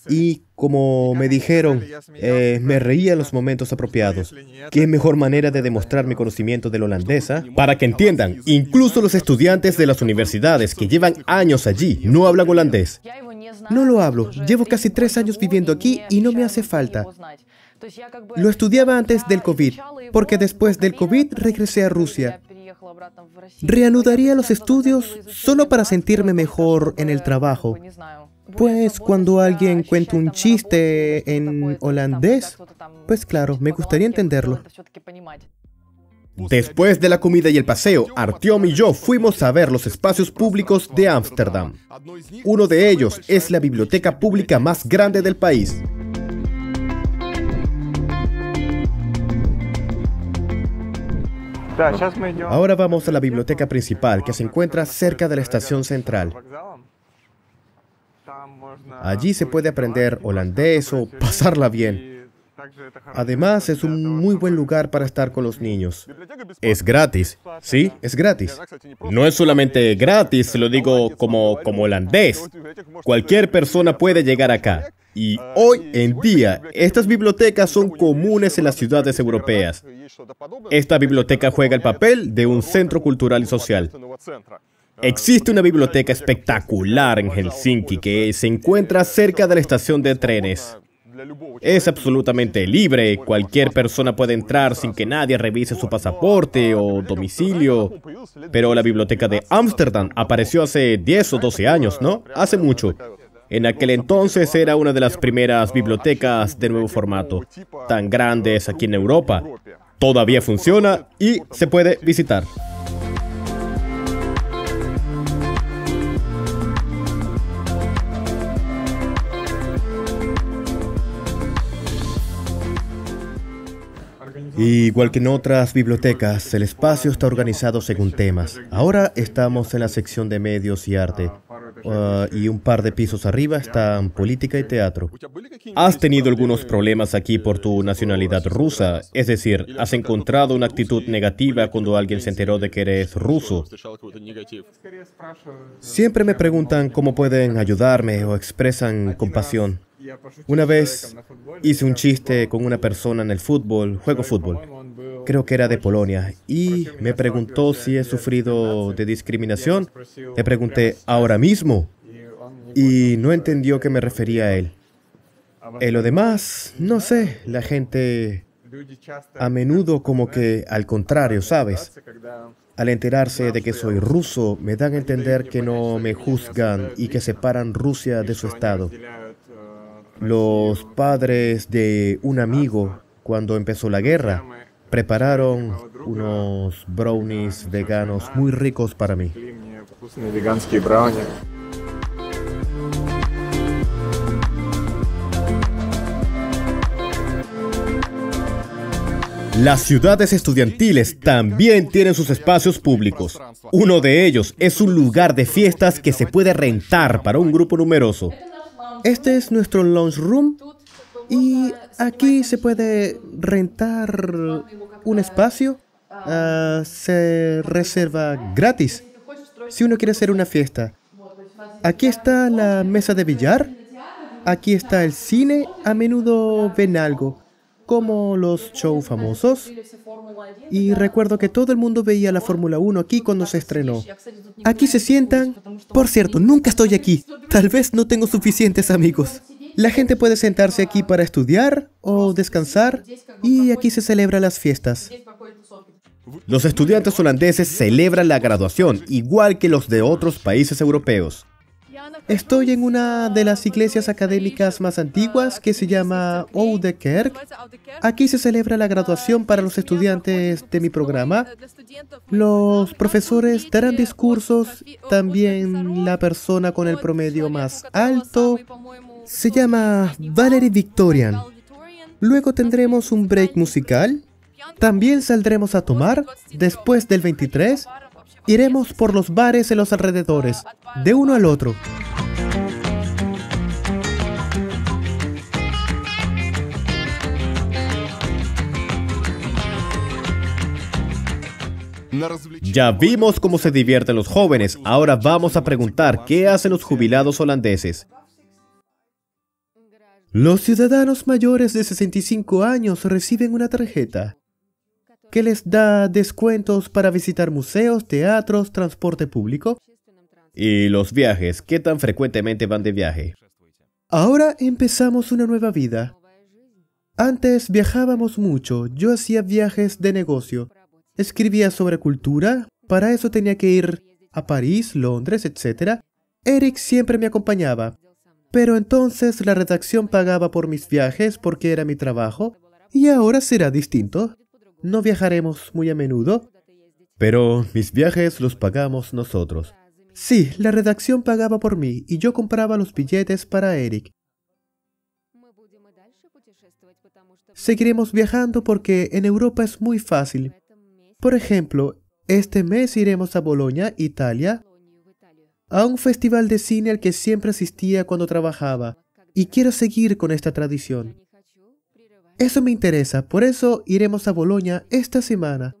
y, como me dijeron, eh, me reía en los momentos apropiados. ¿Qué mejor manera de demostrar mi conocimiento del holandés? Para que entiendan, incluso los estudiantes de las universidades que llevan años allí no hablan holandés. No lo hablo, llevo casi tres años viviendo aquí y no me hace falta. Lo estudiaba antes del COVID, porque después del COVID regresé a Rusia. Reanudaría los estudios solo para sentirme mejor en el trabajo. Pues cuando alguien cuenta un chiste en holandés, pues claro, me gustaría entenderlo. Después de la comida y el paseo, Artyom y yo fuimos a ver los espacios públicos de Ámsterdam. Uno de ellos es la biblioteca pública más grande del país. Ahora vamos a la biblioteca principal, que se encuentra cerca de la estación central. Allí se puede aprender holandés o pasarla bien. Además, es un muy buen lugar para estar con los niños. Es gratis. Sí, es gratis. No es solamente gratis, lo digo como, como holandés. Cualquier persona puede llegar acá. Y hoy en día, estas bibliotecas son comunes en las ciudades europeas. Esta biblioteca juega el papel de un centro cultural y social. Existe una biblioteca espectacular en Helsinki que se encuentra cerca de la estación de trenes. Es absolutamente libre. Cualquier persona puede entrar sin que nadie revise su pasaporte o domicilio. Pero la biblioteca de Ámsterdam apareció hace diez o doce años, ¿no? Hace mucho. En aquel entonces era una de las primeras bibliotecas de nuevo formato, tan grandes aquí en Europa. Todavía funciona y se puede visitar. Igual que en otras bibliotecas, el espacio está organizado según temas. Ahora estamos en la sección de medios y arte. Uh, y un par de pisos arriba están política y teatro. ¿Has tenido algunos problemas aquí por tu nacionalidad rusa? Es decir, ¿has encontrado una actitud negativa cuando alguien se enteró de que eres ruso? Siempre me preguntan cómo pueden ayudarme o expresan compasión. Una vez hice un chiste con una persona en el fútbol, juego fútbol, creo que era de Polonia, y me preguntó si he sufrido de discriminación. Le pregunté, ¿ahora mismo? Y no entendió que me refería a él. En lo demás, no sé, la gente a menudo como que al contrario, ¿sabes? Al enterarse de que soy ruso, me dan a entender que no me juzgan y que separan Rusia de su estado. Los padres de un amigo, cuando empezó la guerra, prepararon unos brownies veganos muy ricos para mí. Las ciudades estudiantiles también tienen sus espacios públicos. Uno de ellos es un lugar de fiestas que se puede rentar para un grupo numeroso. Este es nuestro lounge room y aquí se puede rentar un espacio. Uh, se reserva gratis si uno quiere hacer una fiesta. Aquí está la mesa de billar. Aquí está el cine. A menudo ven algo, como los shows famosos. Y recuerdo que todo el mundo veía la Fórmula uno aquí cuando se estrenó. Aquí se sientan. Por cierto, nunca estoy aquí. Tal vez no tengo suficientes amigos. La gente puede sentarse aquí para estudiar o descansar, y aquí se celebran las fiestas. Los estudiantes holandeses celebran la graduación, igual que los de otros países europeos. Estoy en una de las iglesias académicas más antiguas que se llama Oude Kerk. Aquí se celebra la graduación para los estudiantes de mi programa. Los profesores darán discursos, también la persona con el promedio más alto se llama Valerie Victorian. Luego tendremos un break musical. También saldremos a tomar después del veintitrés. Iremos por los bares en los alrededores, de uno al otro. Ya vimos cómo se divierten los jóvenes, ahora vamos a preguntar qué hacen los jubilados holandeses. Los ciudadanos mayores de sesenta y cinco años reciben una tarjeta que les da descuentos para visitar museos, teatros, transporte público. ¿Y los viajes? ¿Qué tan frecuentemente van de viaje? Ahora empezamos una nueva vida. Antes viajábamos mucho. Yo hacía viajes de negocio. Escribía sobre cultura. Para eso tenía que ir a París, Londres, etcétera. Erik siempre me acompañaba. Pero entonces la redacción pagaba por mis viajes porque era mi trabajo. Y ahora será distinto. No viajaremos muy a menudo, pero mis viajes los pagamos nosotros. Sí, la redacción pagaba por mí y yo compraba los billetes para Erik. Seguiremos viajando porque en Europa es muy fácil. Por ejemplo, este mes iremos a Bolonia, Italia, a un festival de cine al que siempre asistía cuando trabajaba, y quiero seguir con esta tradición. Eso me interesa, por eso iremos a Bolonia esta semana.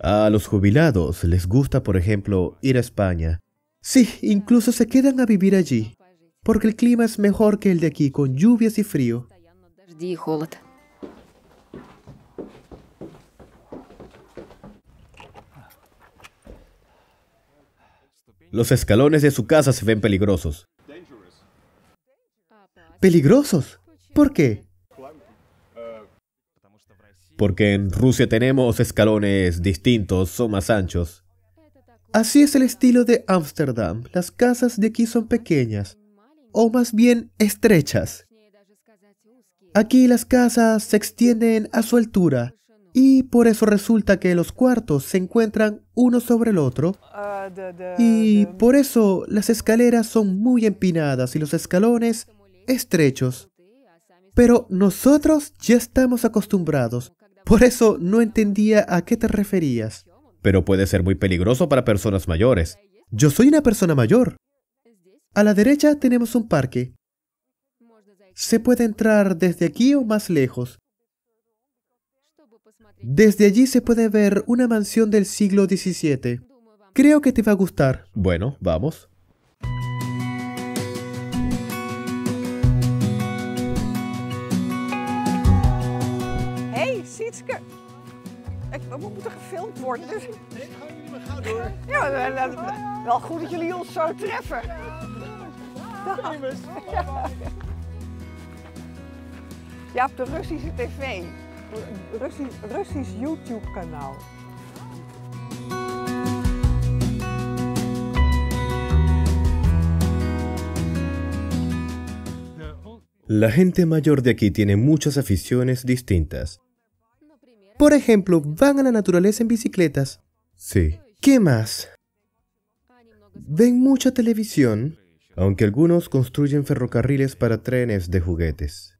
A los jubilados les gusta, por ejemplo, ir a España. Sí, incluso se quedan a vivir allí, porque el clima es mejor que el de aquí, con lluvias y frío. Los escalones de su casa se ven peligrosos. peligrosos. ¿Por qué? Porque en Rusia tenemos escalones distintos, son más anchos. Así es el estilo de Ámsterdam. Las casas de aquí son pequeñas, o más bien estrechas. Aquí las casas se extienden a su altura, y por eso resulta que los cuartos se encuentran uno sobre el otro, y por eso las escaleras son muy empinadas y los escalones estrechos. Pero nosotros ya estamos acostumbrados, por eso no entendía a qué te referías. Pero puede ser muy peligroso para personas mayores. Yo soy una persona mayor. A la derecha tenemos un parque. Se puede entrar desde aquí o más lejos. Desde allí se puede ver una mansión del siglo diecisiete. Creo que te va a gustar. Bueno, vamos. Hey, Sietske. We moeten gefilmd worden, dus... Ik ga jullie maar gauw door. Ja, wel goed dat jullie ons zo treffen. Ja, op de Russische tv. Russisch, Russisch YouTube-kanaal. La gente mayor de aquí tiene muchas aficiones distintas. Por ejemplo, van a la naturaleza en bicicletas. Sí. ¿Qué más? Ven mucha televisión, aunque algunos construyen ferrocarriles para trenes de juguetes.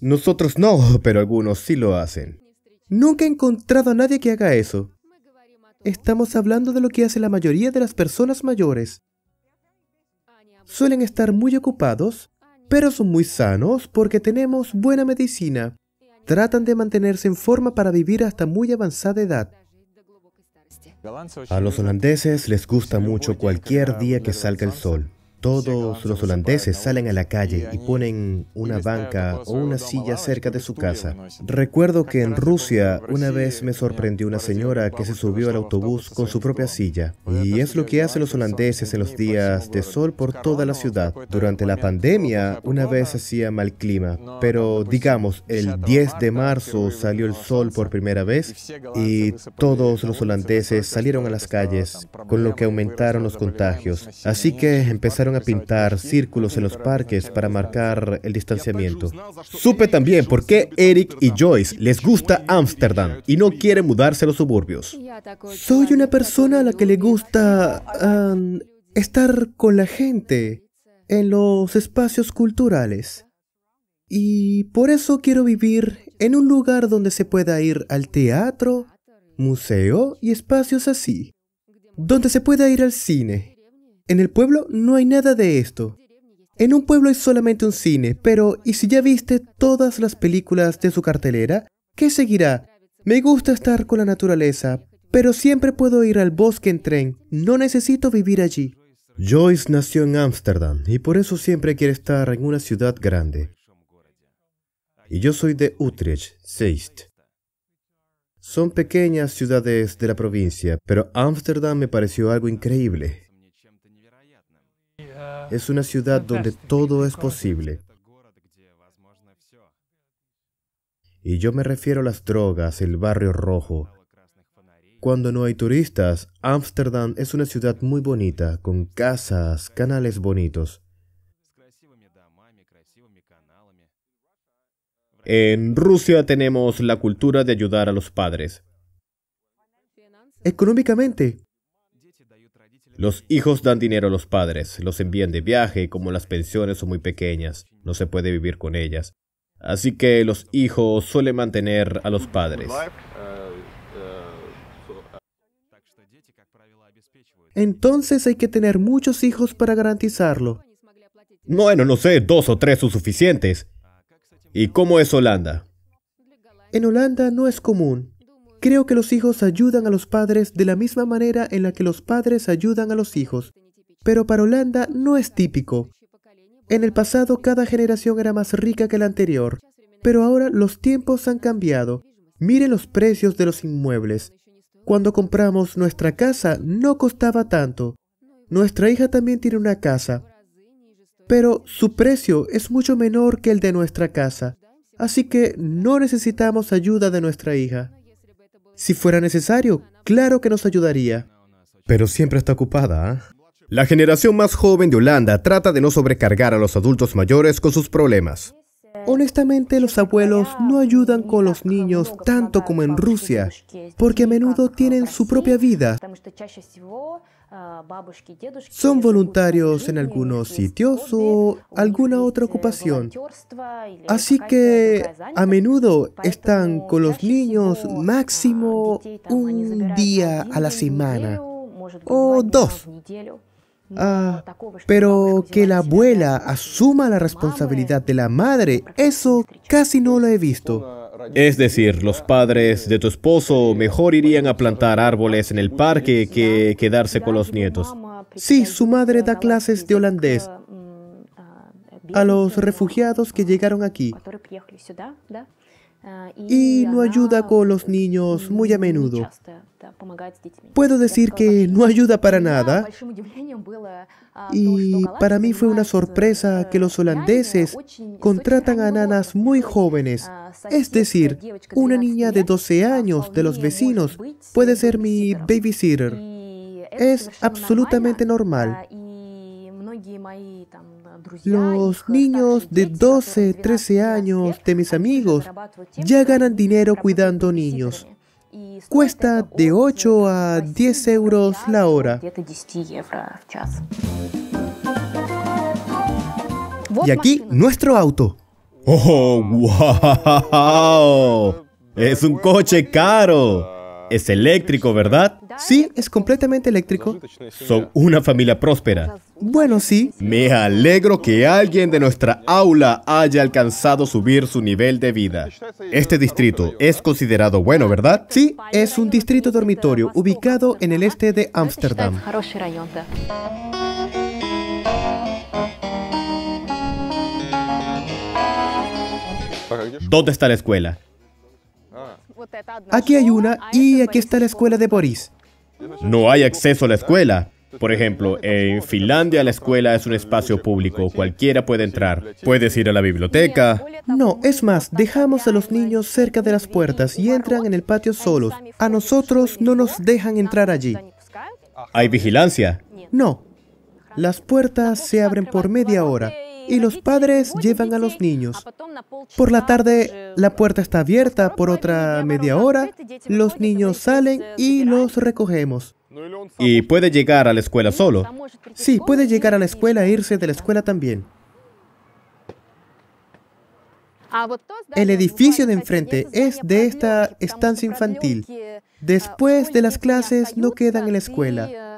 Nosotros no, pero algunos sí lo hacen. Nunca he encontrado a nadie que haga eso. Estamos hablando de lo que hace la mayoría de las personas mayores. Suelen estar muy ocupados, pero son muy sanos porque tenemos buena medicina. Tratan de mantenerse en forma para vivir hasta muy avanzada edad. A los holandeses les gusta mucho cualquier día que salga el sol. Todos los holandeses salen a la calle y ponen una banca o una silla cerca de su casa. Recuerdo que en Rusia una vez me sorprendió una señora que se subió al autobús con su propia silla. Y es lo que hacen los holandeses en los días de sol por toda la ciudad. Durante la pandemia una vez hacía mal clima, pero digamos el diez de marzo salió el sol por primera vez y todos los holandeses salieron a las calles, con lo que aumentaron los contagios. Así que empezaron a pintar círculos en los parques para marcar el distanciamiento. Supe también por qué Erik y Joyce les gusta Ámsterdam y no quieren mudarse a los suburbios. Soy una persona a la que le gusta um, estar con la gente en los espacios culturales. Y por eso quiero vivir en un lugar donde se pueda ir al teatro, museo y espacios así. Donde se pueda ir al cine. En el pueblo no hay nada de esto. En un pueblo hay solamente un cine, pero ¿y si ya viste todas las películas de su cartelera? ¿Qué seguirá? Me gusta estar con la naturaleza, pero siempre puedo ir al bosque en tren. No necesito vivir allí. Joyce nació en Ámsterdam y por eso siempre quiere estar en una ciudad grande. Y yo soy de Utrecht, Zeist. Son pequeñas ciudades de la provincia, pero Ámsterdam me pareció algo increíble. Es una ciudad donde todo es posible. Y yo me refiero a las drogas, el Barrio Rojo. Cuando no hay turistas, Ámsterdam es una ciudad muy bonita, con casas, canales bonitos. En Rusia tenemos la cultura de ayudar a los padres. Económicamente. Los hijos dan dinero a los padres, los envían de viaje y como las pensiones son muy pequeñas, no se puede vivir con ellas. Así que los hijos suelen mantener a los padres. Entonces hay que tener muchos hijos para garantizarlo. Bueno, no sé, dos o tres son suficientes. ¿Y cómo es Holanda? En Holanda no es común. Creo que los hijos ayudan a los padres de la misma manera en la que los padres ayudan a los hijos, pero para Holanda no es típico. En el pasado cada generación era más rica que la anterior, pero ahora los tiempos han cambiado. Mire los precios de los inmuebles. Cuando compramos nuestra casa no costaba tanto. Nuestra hija también tiene una casa. pero su precio es mucho menor que el de nuestra casa, así que no necesitamos ayuda de nuestra hija. Si fuera necesario, claro que nos ayudaría. Pero siempre está ocupada, ¿eh? La generación más joven de Holanda trata de no sobrecargar a los adultos mayores con sus problemas. Honestamente, los abuelos no ayudan con los niños tanto como en Rusia, porque a menudo tienen su propia vida. Son voluntarios en algunos sitios o alguna otra ocupación. Así que a menudo están con los niños máximo un día a la semana o dos. Ah, pero que la abuela asuma la responsabilidad de la madre, eso casi no lo he visto. Es decir, los padres de tu esposo mejor irían a plantar árboles en el parque que quedarse con los nietos. Sí, su madre da clases de holandés a los refugiados que llegaron aquí. Y no ayuda con los niños muy a menudo. Puedo decir que no ayuda para nada. Y para mí fue una sorpresa que los holandeses contratan a nanas muy jóvenes. Es decir, una niña de doce años de los vecinos puede ser mi babysitter. Es absolutamente normal. Los niños de doce, trece años de mis amigos ya ganan dinero cuidando niños. Cuesta de ocho a diez euros la hora. Y aquí nuestro auto. ¡Oh, wow! Es un coche caro. Es eléctrico, ¿verdad? Sí, es completamente eléctrico. Son una familia próspera. Bueno, sí. Me alegro que alguien de nuestra aula haya alcanzado subir su nivel de vida. Este distrito es considerado bueno, ¿verdad? Sí, es un distrito dormitorio ubicado en el este de Ámsterdam. ¿Dónde está la escuela? Aquí hay una y aquí está la escuela de Baris. No hay acceso a la escuela. Por ejemplo, en Finlandia la escuela es un espacio público. Cualquiera puede entrar. Puedes ir a la biblioteca. No, es más, dejamos a los niños cerca de las puertas y entran en el patio solos. A nosotros no nos dejan entrar allí. ¿Hay vigilancia? No. Las puertas se abren por media hora. Y los padres llevan a los niños. Por la tarde, la puerta está abierta por otra media hora, los niños salen y los recogemos. ¿Y puede llegar a la escuela solo? Sí, puede llegar a la escuela e irse de la escuela también. El edificio de enfrente es de esta estancia infantil. Después de las clases no quedan en la escuela.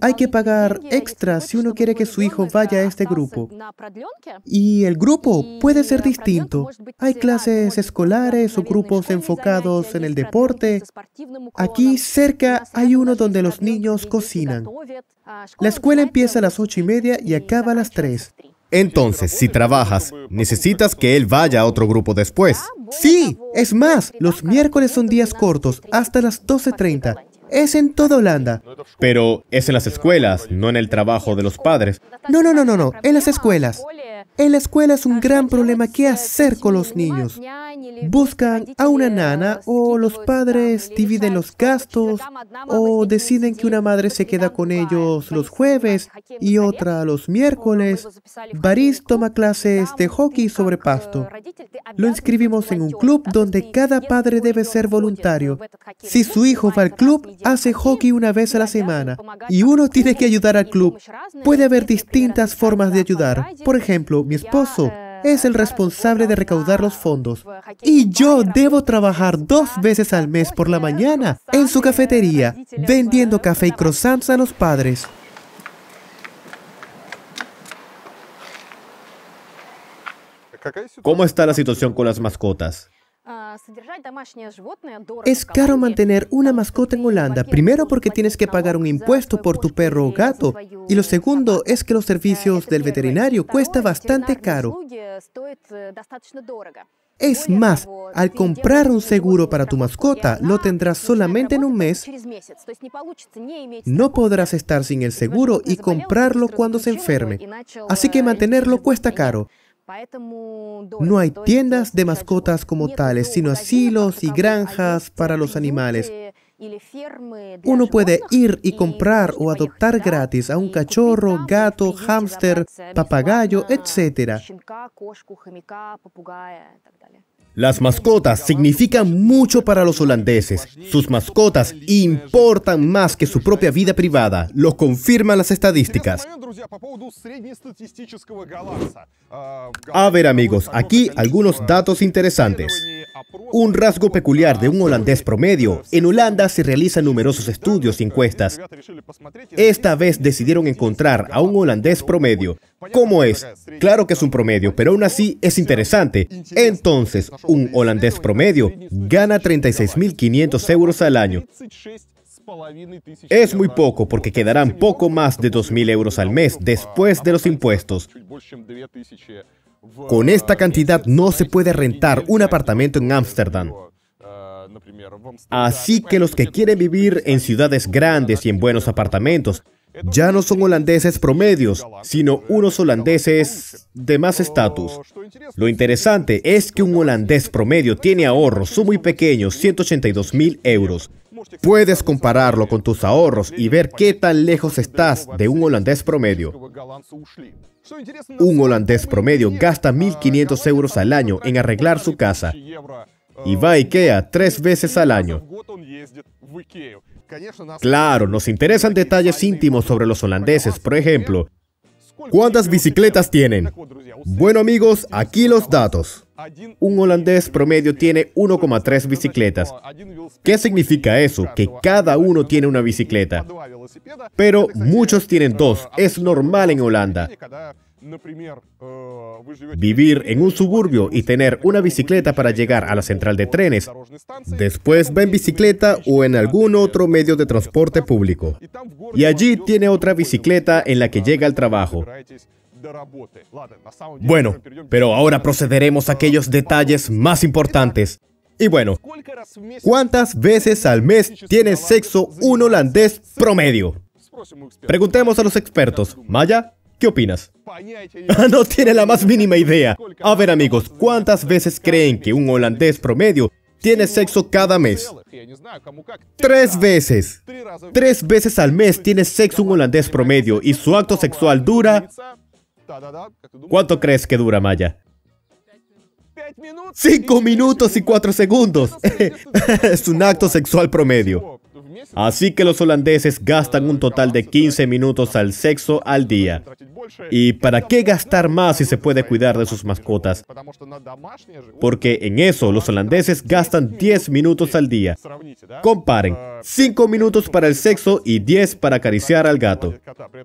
Hay que pagar extra si uno quiere que su hijo vaya a este grupo. Y el grupo puede ser distinto. Hay clases escolares o grupos enfocados en el deporte. Aquí cerca hay uno donde los niños cocinan. La escuela empieza a las ocho y media y acaba a las tres. Entonces, si trabajas, necesitas que él vaya a otro grupo después. Sí, es más, los miércoles son días cortos, hasta las doce treinta. Es en toda Holanda. Pero es en las escuelas, no en el trabajo de los padres. No, no, no, no, no. En las escuelas. En la escuela es un gran problema qué hacer con los niños. Buscan a una nana o los padres dividen los gastos o deciden que una madre se queda con ellos los jueves y otra los miércoles. Baris toma clases de hockey sobre pasto. Lo inscribimos en un club donde cada padre debe ser voluntario. Si su hijo va al club, hace hockey una vez a la semana y uno tiene que ayudar al club. Puede haber distintas formas de ayudar. Por ejemplo, mi esposo es el responsable de recaudar los fondos y yo debo trabajar dos veces al mes por la mañana en su cafetería vendiendo café y croissants a los padres. ¿Cómo está la situación con las mascotas? Es caro mantener una mascota en Holanda, primero porque tienes que pagar un impuesto por tu perro o gato, y lo segundo es que los servicios del veterinario cuesta bastante caro. Es más, al comprar un seguro para tu mascota, lo tendrás solamente en un mes. No podrás estar sin el seguro y comprarlo cuando se enferme. Así que mantenerlo cuesta caro. No hay tiendas de mascotas como tales, sino asilos y granjas para los animales. Uno puede ir y comprar o adoptar gratis a un cachorro, gato, hámster, papagayo, etcétera. Las mascotas significan mucho para los holandeses. Sus mascotas importan más que su propia vida privada. Lo confirman las estadísticas. A ver, amigos, aquí algunos datos interesantes. Un rasgo peculiar de un holandés promedio. En Holanda se realizan numerosos estudios y encuestas. Esta vez decidieron encontrar a un holandés promedio. ¿Cómo es? Claro que es un promedio, pero aún así es interesante. Entonces, un holandés promedio gana treinta y seis mil quinientos euros al año. Es muy poco porque quedarán poco más de dos mil euros al mes después de los impuestos. Con esta cantidad no se puede rentar un apartamento en Ámsterdam. Así que los que quieren vivir en ciudades grandes y en buenos apartamentos ya no son holandeses promedios, sino unos holandeses de más estatus. Lo interesante es que un holandés promedio tiene ahorros, son muy pequeños, ciento ochenta y dos mil euros. Puedes compararlo con tus ahorros y ver qué tan lejos estás de un holandés promedio. Un holandés promedio gasta mil quinientos euros al año en arreglar su casa y va a IKEA tres veces al año. Claro, nos interesan detalles íntimos sobre los holandeses, por ejemplo. ¿Cuántas bicicletas tienen? Bueno, amigos, aquí los datos. Un holandés promedio tiene uno coma tres bicicletas. ¿Qué significa eso? Que cada uno tiene una bicicleta. Pero muchos tienen dos. Es normal en Holanda. Vivir en un suburbio y tener una bicicleta para llegar a la central de trenes. Después va en bicicleta o en algún otro medio de transporte público. Y allí tiene otra bicicleta en la que llega al trabajo. Bueno, pero ahora procederemos a aquellos detalles más importantes. Y bueno, ¿cuántas veces al mes tiene sexo un holandés promedio? Preguntemos a los expertos. Maya, ¿qué opinas? No tiene la más mínima idea. A ver, amigos, ¿cuántas veces creen que un holandés promedio tiene sexo cada mes? Tres veces. Tres veces al mes tiene sexo un holandés promedio y su acto sexual dura... ¿Cuánto crees que dura, Maya? Cinco minutos y cuatro segundos. Es un acto sexual promedio. Así que los holandeses gastan un total de quince minutos al sexo al día. ¿Y para qué gastar más si se puede cuidar de sus mascotas? Porque en eso los holandeses gastan diez minutos al día. Comparen, cinco minutos para el sexo y diez para acariciar al gato.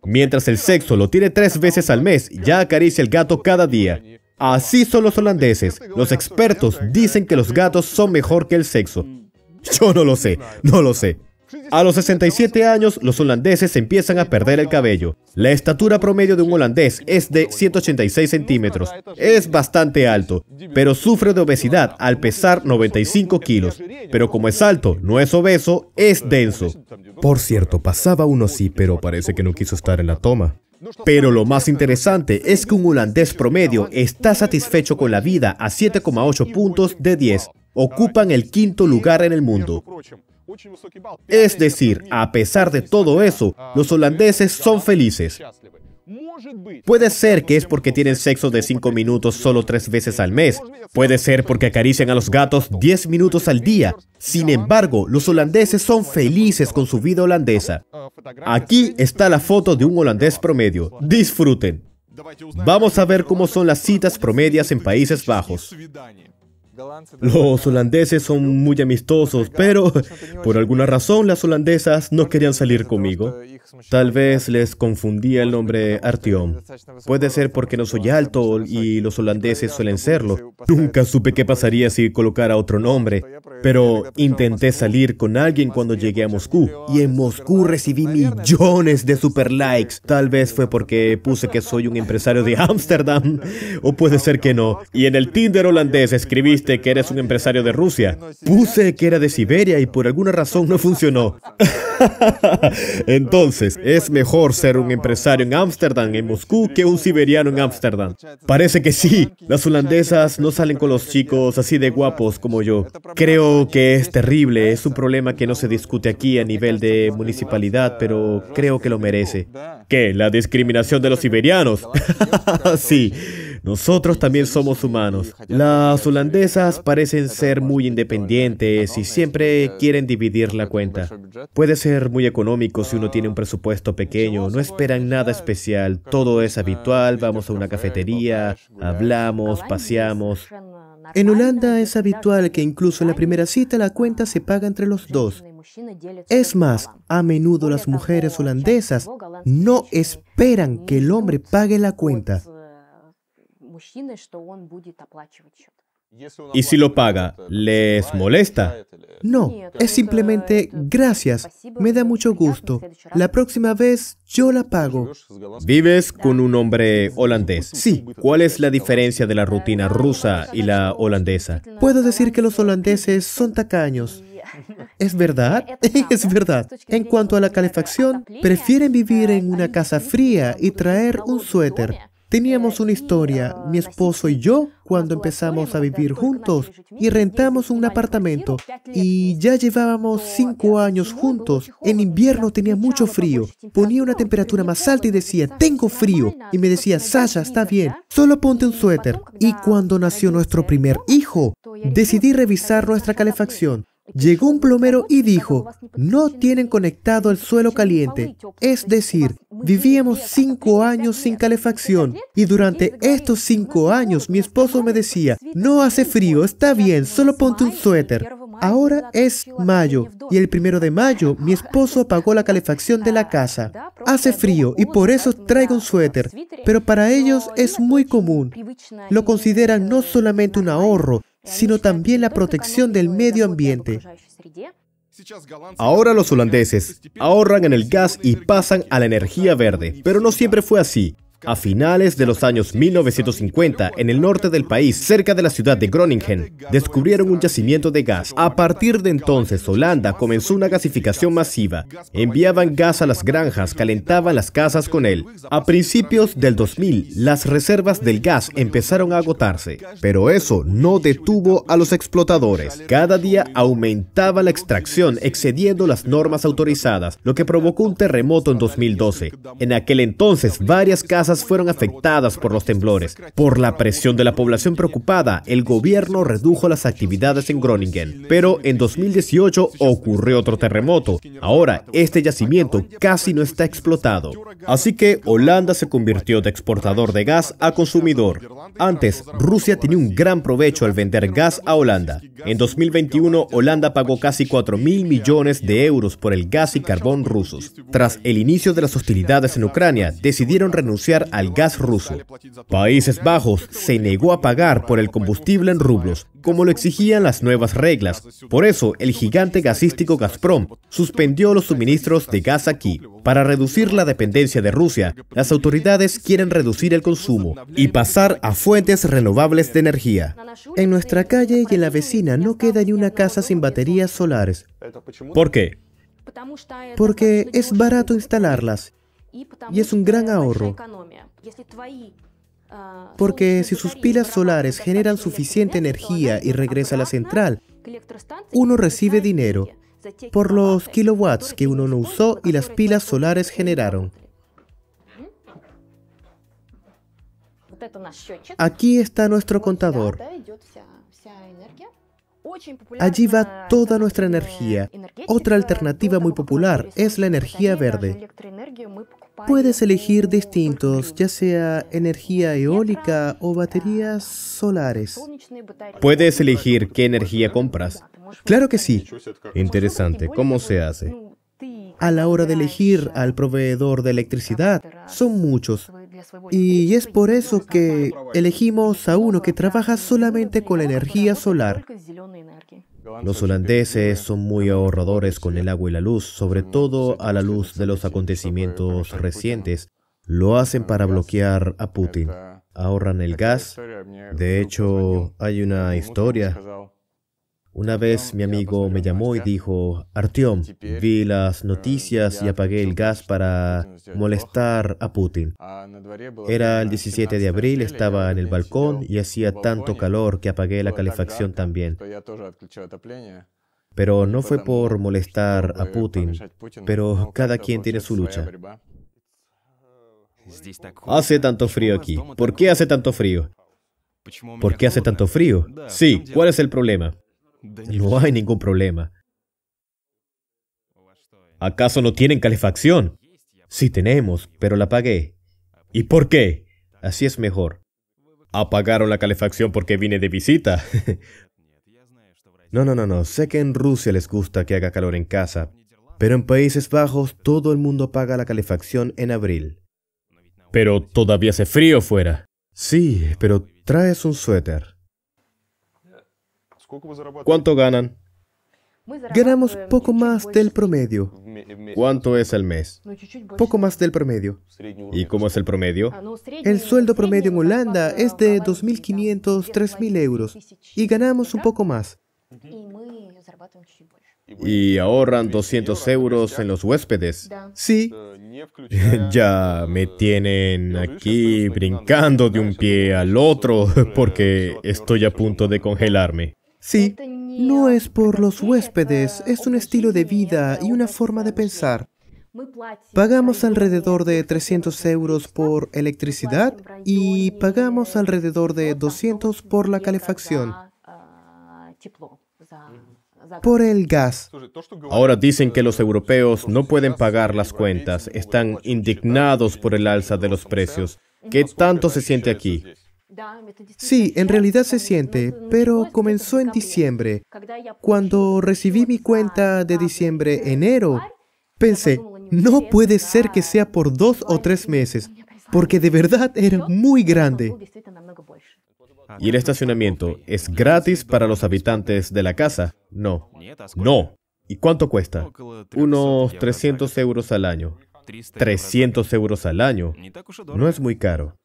Mientras el sexo lo tiene tres veces al mes, ya acaricia el gato cada día. Así son los holandeses. Los expertos dicen que los gatos son mejor que el sexo. Yo no lo sé, no lo sé. A los sesenta y siete años, los holandeses empiezan a perder el cabello. La estatura promedio de un holandés es de ciento ochenta y seis centímetros. Es bastante alto, pero sufre de obesidad al pesar noventa y cinco kilos. Pero como es alto, no es obeso, es denso. Por cierto, pasaba uno así, pero parece que no quiso estar en la toma. Pero lo más interesante es que un holandés promedio está satisfecho con la vida a siete coma ocho puntos de diez. Ocupan el quinto lugar en el mundo. Es decir, a pesar de todo eso, los holandeses son felices. Puede ser que es porque tienen sexo de cinco minutos solo tres veces al mes. Puede ser porque acarician a los gatos diez minutos al día. Sin embargo, los holandeses son felices con su vida holandesa. Aquí está la foto de un holandés promedio. Disfruten. Vamos a ver cómo son las citas promedias en Países Bajos. Los holandeses son muy amistosos, pero por alguna razón las holandesas no querían salir conmigo. Tal vez les confundía el nombre Artyom. Puede ser porque no soy alto y los holandeses suelen serlo. Nunca supe qué pasaría si colocara otro nombre, pero intenté salir con alguien cuando llegué a Moscú y en Moscú recibí millones de super likes. Tal vez fue porque puse que soy un empresario de Ámsterdam, o puede ser que no. Y en el Tinder holandés escribiste dijiste que eres un empresario de Rusia. Puse que era de Siberia y por alguna razón no funcionó. Entonces, es mejor ser un empresario en Ámsterdam, en Moscú, que un siberiano en Ámsterdam. Parece que sí. Las holandesas no salen con los chicos así de guapos como yo. Creo que es terrible. Es un problema que no se discute aquí a nivel de municipalidad, pero creo que lo merece. ¿Qué? ¿La discriminación de los siberianos? Sí. Nosotros también somos humanos. Las holandesas parecen ser muy independientes y siempre quieren dividir la cuenta. Puede ser muy económico si uno tiene un presupuesto pequeño. No esperan nada especial. Todo es habitual. Vamos a una cafetería, hablamos, paseamos. En Holanda es habitual que incluso en la primera cita la cuenta se paga entre los dos. Es más, a menudo las mujeres holandesas no esperan que el hombre pague la cuenta. ¿Y si lo paga, les molesta? No, es simplemente gracias, me da mucho gusto. La próxima vez yo la pago. ¿Vives con un hombre holandés? Sí. ¿Cuál es la diferencia de la rutina rusa y la holandesa? Puedo decir que los holandeses son tacaños. ¿Es verdad? Es verdad. En cuanto a la calefacción, prefieren vivir en una casa fría y traer un suéter. Teníamos una historia, mi esposo y yo, cuando empezamos a vivir juntos y rentamos un apartamento. Y ya llevábamos cinco años juntos. En invierno tenía mucho frío. Ponía una temperatura más alta y decía, tengo frío. Y me decía, Sasha, está bien, solo ponte un suéter. Y cuando nació nuestro primer hijo, decidí revisar nuestra calefacción. Llegó un plomero y dijo, no tienen conectado el suelo caliente. Es decir, vivíamos cinco años sin calefacción. Y durante estos cinco años, mi esposo me decía, no hace frío, está bien, solo ponte un suéter. Ahora es mayo, y el primero de mayo, mi esposo apagó la calefacción de la casa. Hace frío, y por eso traigo un suéter. Pero para ellos es muy común. Lo consideran no solamente un ahorro, sino también la protección del medio ambiente. Ahora los holandeses ahorran en el gas y pasan a la energía verde, pero no siempre fue así. A finales de los años mil novecientos cincuenta, en el norte del país, cerca de la ciudad de Groningen, descubrieron un yacimiento de gas. A partir de entonces, Holanda comenzó una gasificación masiva. Enviaban gas a las granjas, calentaban las casas con él. A principios del dos mil, las reservas del gas empezaron a agotarse, pero eso no detuvo a los explotadores. Cada día aumentaba la extracción, excediendo las normas autorizadas, lo que provocó un terremoto en dos mil doce. En aquel entonces, varias casas fueron afectadas por los temblores. Por la presión de la población preocupada, el gobierno redujo las actividades en Groningen. Pero en dos mil dieciocho ocurrió otro terremoto. Ahora, este yacimiento casi no está explotado. Así que Holanda se convirtió de exportador de gas a consumidor. Antes, Rusia tenía un gran provecho al vender gas a Holanda. En dos mil veintiuno, Holanda pagó casi cuatro mil millones de euros por el gas y carbón rusos. Tras el inicio de las hostilidades en Ucrania, decidieron renunciar al gas ruso. Países Bajos se negó a pagar por el combustible en rublos, como lo exigían las nuevas reglas. Por eso, el gigante gasístico Gazprom suspendió los suministros de gas aquí. Para reducir la dependencia de Rusia, las autoridades quieren reducir el consumo y pasar a fuentes renovables de energía. En nuestra calle y en la vecina no queda ni una casa sin baterías solares. ¿Por qué? Porque es barato instalarlas. Y es un gran ahorro, porque si sus pilas solares generan suficiente energía y regresa a la central, uno recibe dinero por los kilowatts que uno no usó y las pilas solares generaron. Aquí está nuestro contador. Allí va toda nuestra energía. Otra alternativa muy popular es la energía verde. Puedes elegir distintos, ya sea energía eólica o baterías solares. ¿Puedes elegir qué energía compras? Claro que sí. Interesante, ¿cómo se hace? A la hora de elegir al proveedor de electricidad, son muchos. Y es por eso que elegimos a uno que trabaja solamente con la energía solar. Los holandeses son muy ahorradores con el agua y la luz, sobre todo a la luz de los acontecimientos recientes. Lo hacen para bloquear a Putin. ahorran el gas. De hecho, hay una historia. Una vez mi amigo me llamó y dijo, Artyom, vi las noticias y apagué el gas para molestar a Putin. Era el diecisiete de abril, estaba en el balcón y hacía tanto calor que apagué la calefacción también. Pero no fue por molestar a Putin, pero cada quien tiene su lucha. Hace tanto frío aquí. ¿Por qué hace tanto frío? ¿Por qué hace tanto frío? Sí, ¿cuál es el problema? No hay ningún problema. ¿Acaso no tienen calefacción? Sí tenemos, pero la apagué. ¿Y por qué? Así es mejor. Apagaron la calefacción porque vine de visita. No, no, no, no. Sé que en Rusia les gusta que haga calor en casa, pero en Países Bajos todo el mundo apaga la calefacción en abril. Pero todavía hace frío fuera. Sí, pero traes un suéter. ¿Cuánto ganan? Ganamos poco más del promedio. ¿Cuánto es el mes? Poco más del promedio. ¿Y cómo es el promedio? El sueldo promedio en Holanda es de dos mil quinientos, tres mil euros. Y ganamos un poco más. ¿Y ahorran doscientos euros en los huéspedes? Sí. Ya me tienen aquí brincando de un pie al otro porque estoy a punto de congelarme. Sí, no es por los huéspedes, es un estilo de vida y una forma de pensar. Pagamos alrededor de trescientos euros por electricidad y pagamos alrededor de doscientos por la calefacción, por el gas. Ahora dicen que los europeos no pueden pagar las cuentas, están indignados por el alza de los precios. ¿Qué tanto se siente aquí? Sí, en realidad se siente, pero comenzó en diciembre. Cuando recibí mi cuenta de diciembre-enero, pensé, no puede ser que sea por dos o tres meses, porque de verdad era muy grande. ¿Y el estacionamiento es gratis para los habitantes de la casa? No. No. ¿Y cuánto cuesta? Unos trescientos euros al año. trescientos euros al año. No es muy caro.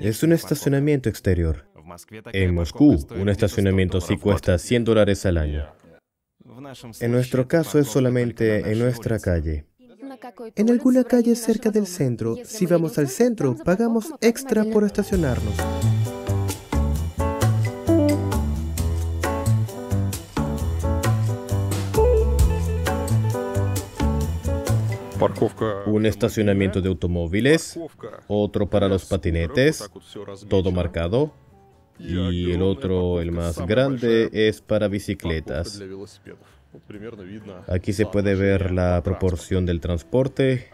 Es un estacionamiento exterior. En Moscú, un estacionamiento sí cuesta cien dólares al año. En nuestro caso es solamente en nuestra calle. En alguna calle cerca del centro. Si vamos al centro, pagamos extra por estacionarnos. Un estacionamiento de automóviles, otro para los patinetes, todo marcado, y el otro, el más grande, es para bicicletas. Aquí se puede ver la proporción del transporte.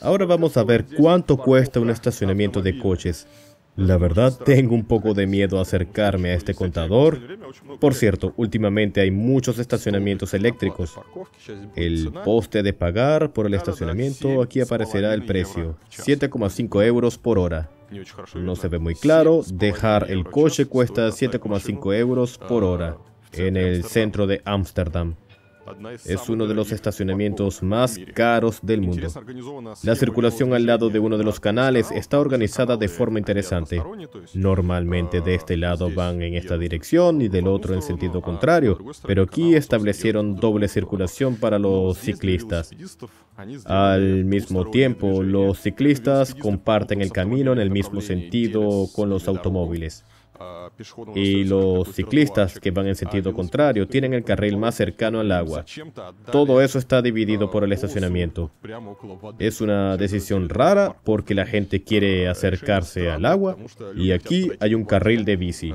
Ahora vamos a ver cuánto cuesta un estacionamiento de coches. La verdad, tengo un poco de miedo a acercarme a este contador. Por cierto, últimamente hay muchos estacionamientos eléctricos. El poste de pagar por el estacionamiento, aquí aparecerá el precio. siete coma cinco euros por hora. No se ve muy claro. Dejar el coche cuesta siete coma cinco euros por hora en el centro de Ámsterdam. Es uno de los estacionamientos más caros del mundo. La circulación al lado de uno de los canales está organizada de forma interesante. Normalmente de este lado van en esta dirección y del otro en sentido contrario, pero aquí establecieron doble circulación para los ciclistas. Al mismo tiempo, los ciclistas comparten el camino en el mismo sentido con los automóviles. Y los ciclistas que van en sentido contrario tienen el carril más cercano al agua. Todo eso está dividido por el estacionamiento. Es una decisión rara porque la gente quiere acercarse al agua y aquí hay un carril de bici.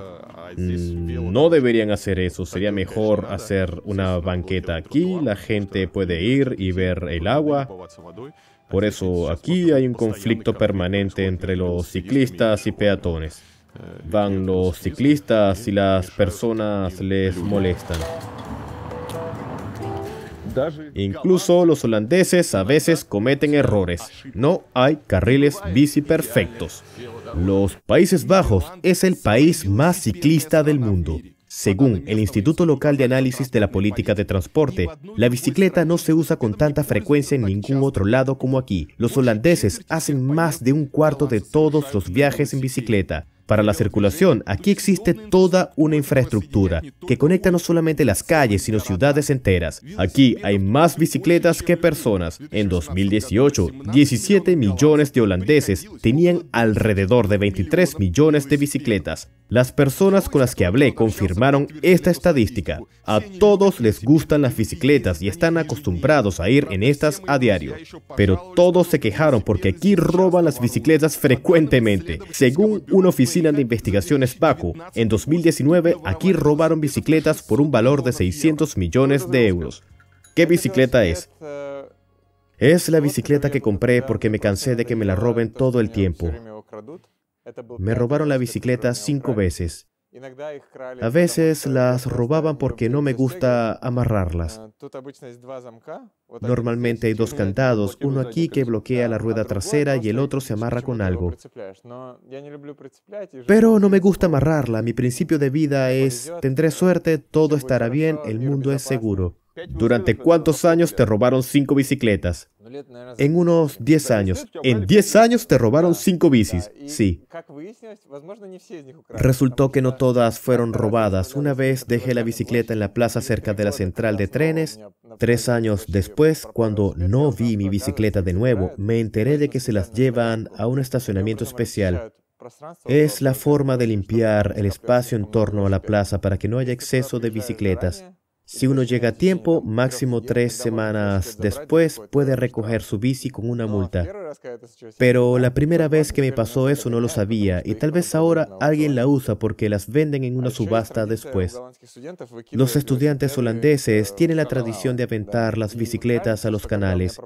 No deberían hacer eso, sería mejor hacer una banqueta aquí, la gente puede ir y ver el agua. Por eso aquí hay un conflicto permanente entre los ciclistas y peatones. Van los ciclistas y las personas les molestan. Incluso los holandeses a veces cometen errores. No hay carriles bici perfectos. Los Países Bajos es el país más ciclista del mundo. Según el Instituto Local de Análisis de la Política de Transporte, la bicicleta no se usa con tanta frecuencia en ningún otro lado como aquí. Los holandeses hacen más de un cuarto de todos los viajes en bicicleta. Para la circulación, aquí existe toda una infraestructura que conecta no solamente las calles, sino ciudades enteras. Aquí hay más bicicletas que personas. En dos mil dieciocho, diecisiete millones de holandeses tenían alrededor de veintitrés millones de bicicletas. Las personas con las que hablé confirmaron esta estadística. A todos les gustan las bicicletas y están acostumbrados a ir en estas a diario. Pero todos se quejaron porque aquí roban las bicicletas frecuentemente. Según una oficina de investigaciones Baku, en dos mil diecinueve aquí robaron bicicletas por un valor de seiscientos millones de euros. ¿Qué bicicleta es? Es la bicicleta que compré porque me cansé de que me la roben todo el tiempo. Me robaron la bicicleta cinco veces. A veces las robaban porque no me gusta amarrarlas. Normalmente hay dos candados, uno aquí que bloquea la rueda trasera y el otro se amarra con algo. Pero no me gusta amarrarla, mi principio de vida es, tendré suerte, todo estará bien, el mundo es seguro. ¿Durante cuántos años te robaron cinco bicicletas? En unos diez años. En diez años te robaron cinco bicis. Sí. Resultó que no todas fueron robadas. Una vez dejé la bicicleta en la plaza cerca de la central de trenes. Tres años después, cuando no vi mi bicicleta de nuevo, me enteré de que se las llevan a un estacionamiento especial. Es la forma de limpiar el espacio en torno a la plaza para que no haya exceso de bicicletas. Si uno llega a tiempo, máximo tres semanas después, puede recoger su bici con una multa. Pero la primera vez que me pasó eso no lo sabía, y tal vez ahora alguien la usa porque las venden en una subasta después. Los estudiantes holandeses tienen la tradición de aventar las bicicletas a los canales.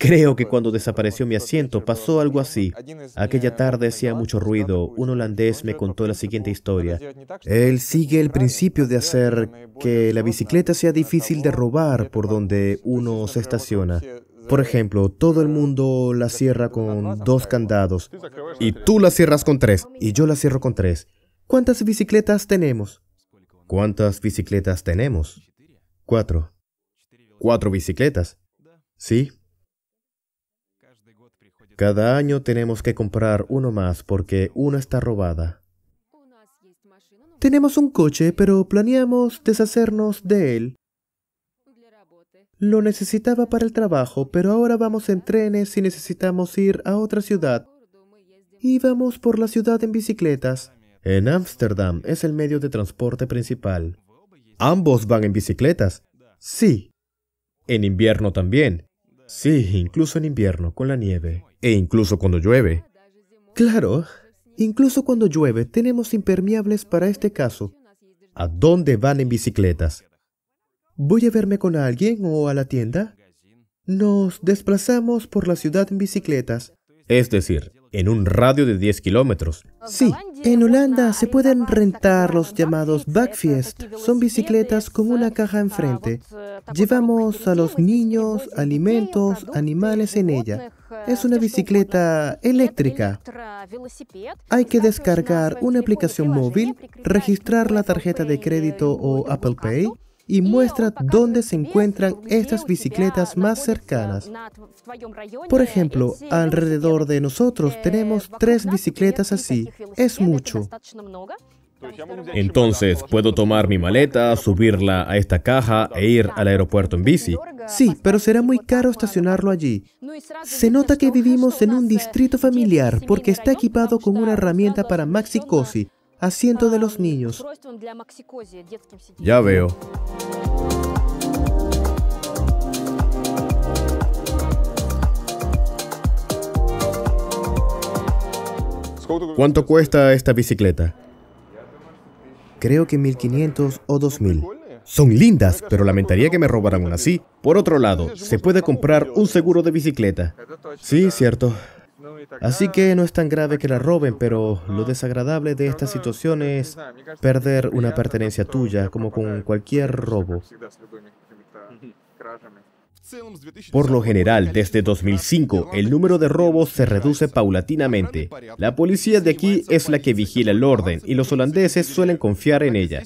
Creo que cuando desapareció mi asiento pasó algo así. Aquella tarde hacía mucho ruido. Un holandés me contó la siguiente historia. Él sigue el principio de hacer que la bicicleta La bicicleta sea difícil de robar por donde uno se estaciona. Por ejemplo, todo el mundo la cierra con dos candados. Y tú la cierras con tres. Y yo la cierro con tres. ¿Cuántas bicicletas tenemos? ¿Cuántas bicicletas tenemos? Cuatro. ¿Cuatro bicicletas? Sí. Cada año tenemos que comprar uno más porque una está robada. Tenemos un coche, pero planeamos deshacernos de él. Lo necesitaba para el trabajo, pero ahora vamos en trenes y necesitamos ir a otra ciudad. Y vamos por la ciudad en bicicletas. En Ámsterdam es el medio de transporte principal. ¿Ambos van en bicicletas? Sí. ¿En invierno también? Sí, incluso en invierno, con la nieve. E incluso cuando llueve. Claro. Incluso cuando llueve, tenemos impermeables para este caso. ¿A dónde van en bicicletas? ¿Voy a verme con alguien o a la tienda? Nos desplazamos por la ciudad en bicicletas. Es decir, en un radio de diez kilómetros. Sí, en Holanda se pueden rentar los llamados backfiest. Son bicicletas con una caja enfrente. Llevamos a los niños, alimentos, animales en ella. Es una bicicleta eléctrica. Hay que descargar una aplicación móvil, registrar la tarjeta de crédito o Apple Pay y muestra dónde se encuentran estas bicicletas más cercanas. Por ejemplo, alrededor de nosotros tenemos tres bicicletas así. Es mucho. Entonces, ¿puedo tomar mi maleta, subirla a esta caja e ir al aeropuerto en bici? Sí, pero será muy caro estacionarlo allí. Se nota que vivimos en un distrito familiar porque está equipado con una herramienta para maxicosi, asiento de los niños. Ya veo. ¿Cuánto cuesta esta bicicleta? Creo que mil quinientos o dos mil. Son lindas, pero lamentaría que me robaran una así. Por otro lado, se puede comprar un seguro de bicicleta. Sí, cierto. Así que no es tan grave que la roben, pero lo desagradable de esta situación es perder una pertenencia tuya, como con cualquier robo. Por lo general, desde dos mil cinco, el número de robos se reduce paulatinamente. La policía de aquí es la que vigila el orden y los holandeses suelen confiar en ella.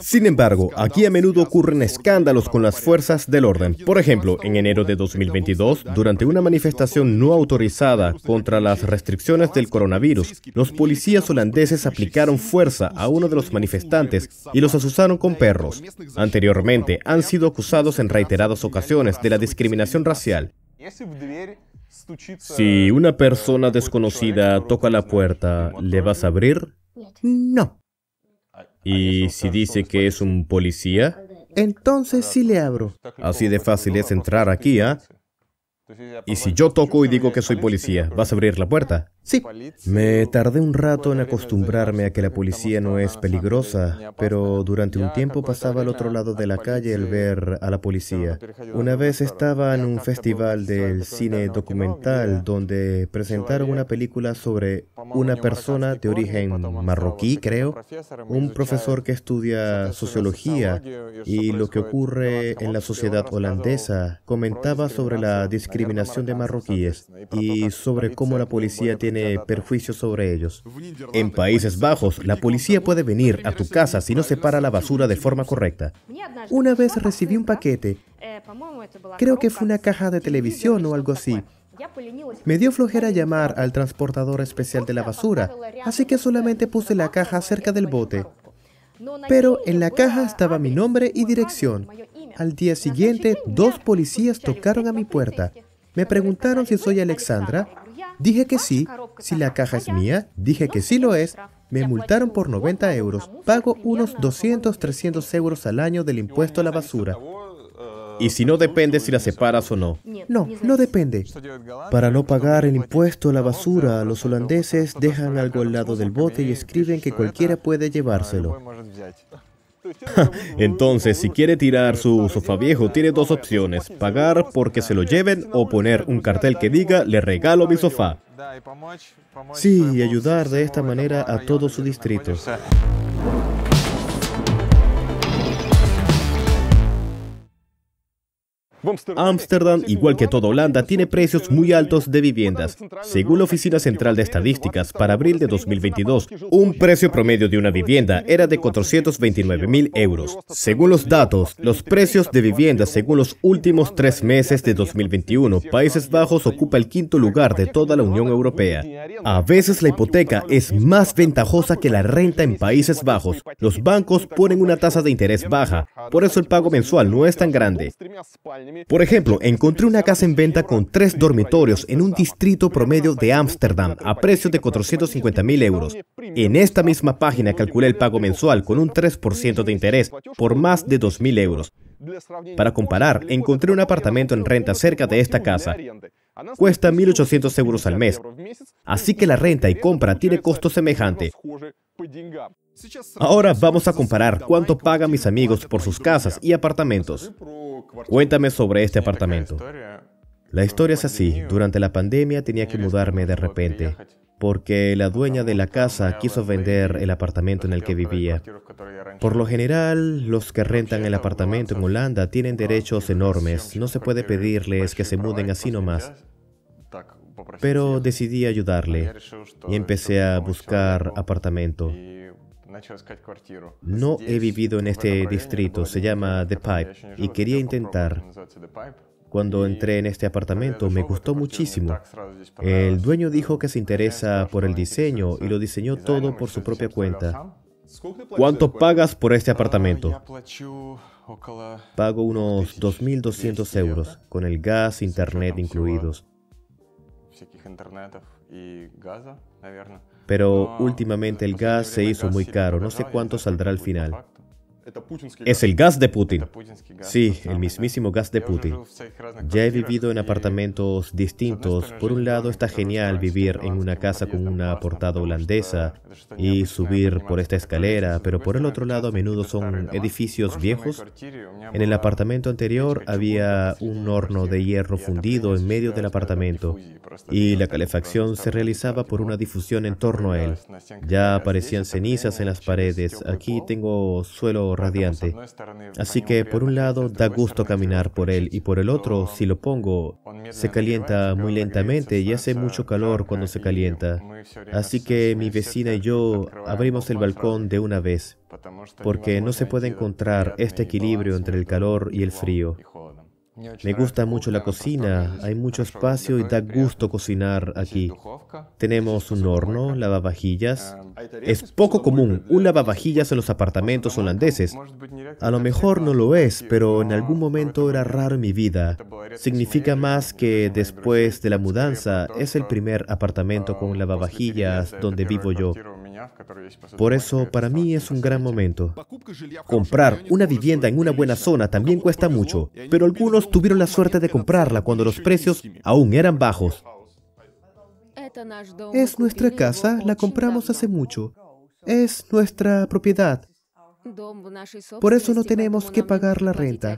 Sin embargo, aquí a menudo ocurren escándalos con las fuerzas del orden. Por ejemplo, en enero de dos mil veintidós, durante una manifestación no autorizada contra las restricciones del coronavirus, los policías holandeses aplicaron fuerza a uno de los manifestantes y los asusaron con perros. Anteriormente, han sido acusados en reiteradas ocasiones de la discriminación racial. Si una persona desconocida toca la puerta, ¿le vas a abrir? No. ¿Y si dice que es un policía? Entonces sí le abro. Así de fácil es entrar aquí, ¿ah? ¿eh? Y si yo toco y digo que soy policía, ¿vas a abrir la puerta? Sí. Me tardé un rato en acostumbrarme a que la policía no es peligrosa, pero durante un tiempo pasaba al otro lado de la calle al ver a la policía. Una vez estaba en un festival del cine documental donde presentaron una película sobre una persona de origen marroquí, creo, un profesor que estudia sociología y lo que ocurre en la sociedad holandesa. Comentaba sobre la discriminación discriminación de marroquíes y sobre cómo la policía tiene perjuicios sobre ellos. En Países Bajos, la policía puede venir a tu casa si no separa la basura de forma correcta. Una vez recibí un paquete, creo que fue una caja de televisión o algo así. Me dio flojera llamar al transportador especial de la basura, así que solamente puse la caja cerca del bote. Pero en la caja estaba mi nombre y dirección. Al día siguiente, dos policías tocaron a mi puerta. Me preguntaron si soy Alexandra. Dije que sí. Si la caja es mía, dije que sí lo es. Me multaron por noventa euros. Pago unos doscientos, trescientos euros al año del impuesto a la basura. ¿Y si no depende si la separas o no? No, no depende. Para no pagar el impuesto a la basura, los holandeses dejan algo al lado del bote y escriben que cualquiera puede llevárselo. Entonces, si quiere tirar su sofá viejo, tiene dos opciones: pagar porque se lo lleven o poner un cartel que diga, le regalo mi sofá. Sí, y ayudar de esta manera a todo su distrito. Amsterdam, igual que toda Holanda, tiene precios muy altos de viviendas. Según la Oficina Central de Estadísticas, para abril de dos mil veintidós, un precio promedio de una vivienda era de cuatrocientos veintinueve mil euros. Según los datos, los precios de vivienda según los últimos tres meses de dos mil veintiuno, Países Bajos ocupa el quinto lugar de toda la Unión Europea. A veces la hipoteca es más ventajosa que la renta en Países Bajos. Los bancos ponen una tasa de interés baja, por eso el pago mensual no es tan grande. Por ejemplo, encontré una casa en venta con tres dormitorios en un distrito promedio de Ámsterdam a precio de cuatrocientos cincuenta mil euros. En esta misma página calculé el pago mensual con un tres por ciento de interés por más de dos mil euros. Para comparar, encontré un apartamento en renta cerca de esta casa. Cuesta mil ochocientos euros al mes, así que la renta y compra tiene costo semejante. Ahora vamos a comparar cuánto pagan mis amigos por sus casas y apartamentos. Cuéntame sobre este apartamento. La historia es así. Durante la pandemia tenía que mudarme de repente, porque la dueña de la casa quiso vender el apartamento en el que vivía. Por lo general, los que rentan el apartamento en Holanda tienen derechos enormes. No se puede pedirles que se muden así nomás. Pero decidí ayudarle y empecé a buscar apartamento. No he vivido en este distrito, se llama The Pipe, y quería intentar. Cuando entré en este apartamento, me gustó muchísimo. El dueño dijo que se interesa por el diseño y lo diseñó todo por su propia cuenta. ¿Cuánto pagas por este apartamento? Pago unos dos mil doscientos euros, con el gas, internet incluidos. Pero últimamente el gas se hizo muy caro, no sé cuánto saldrá al final. Es el gas de Putin. Sí, el mismísimo gas de Putin. Ya he vivido en apartamentos distintos. Por un lado está genial vivir en una casa con una portada holandesa y subir por esta escalera, pero por el otro lado a menudo son edificios viejos. En el apartamento anterior había un horno de hierro fundido en medio del apartamento y la calefacción se realizaba por una difusión en torno a él. Ya aparecían cenizas en las paredes. Aquí tengo suelo radiante. Así que, por un lado, da gusto caminar por él, y por el otro, si lo pongo, se calienta muy lentamente y hace mucho calor cuando se calienta. Así que mi vecina y yo abrimos el balcón de una vez, porque no se puede encontrar este equilibrio entre el calor y el frío. Me gusta mucho la cocina, hay mucho espacio y da gusto cocinar aquí. Tenemos un horno, lavavajillas. Es poco común un lavavajillas en los apartamentos holandeses. A lo mejor no lo es, pero en algún momento era raro en mi vida. Significa más que después de la mudanza, es el primer apartamento con lavavajillas donde vivo yo. Por eso, para mí es un gran momento. Comprar una vivienda en una buena zona también cuesta mucho, pero algunos tuvieron la suerte de comprarla cuando los precios aún eran bajos. Es nuestra casa, la compramos hace mucho. Es nuestra propiedad. Por eso no tenemos que pagar la renta.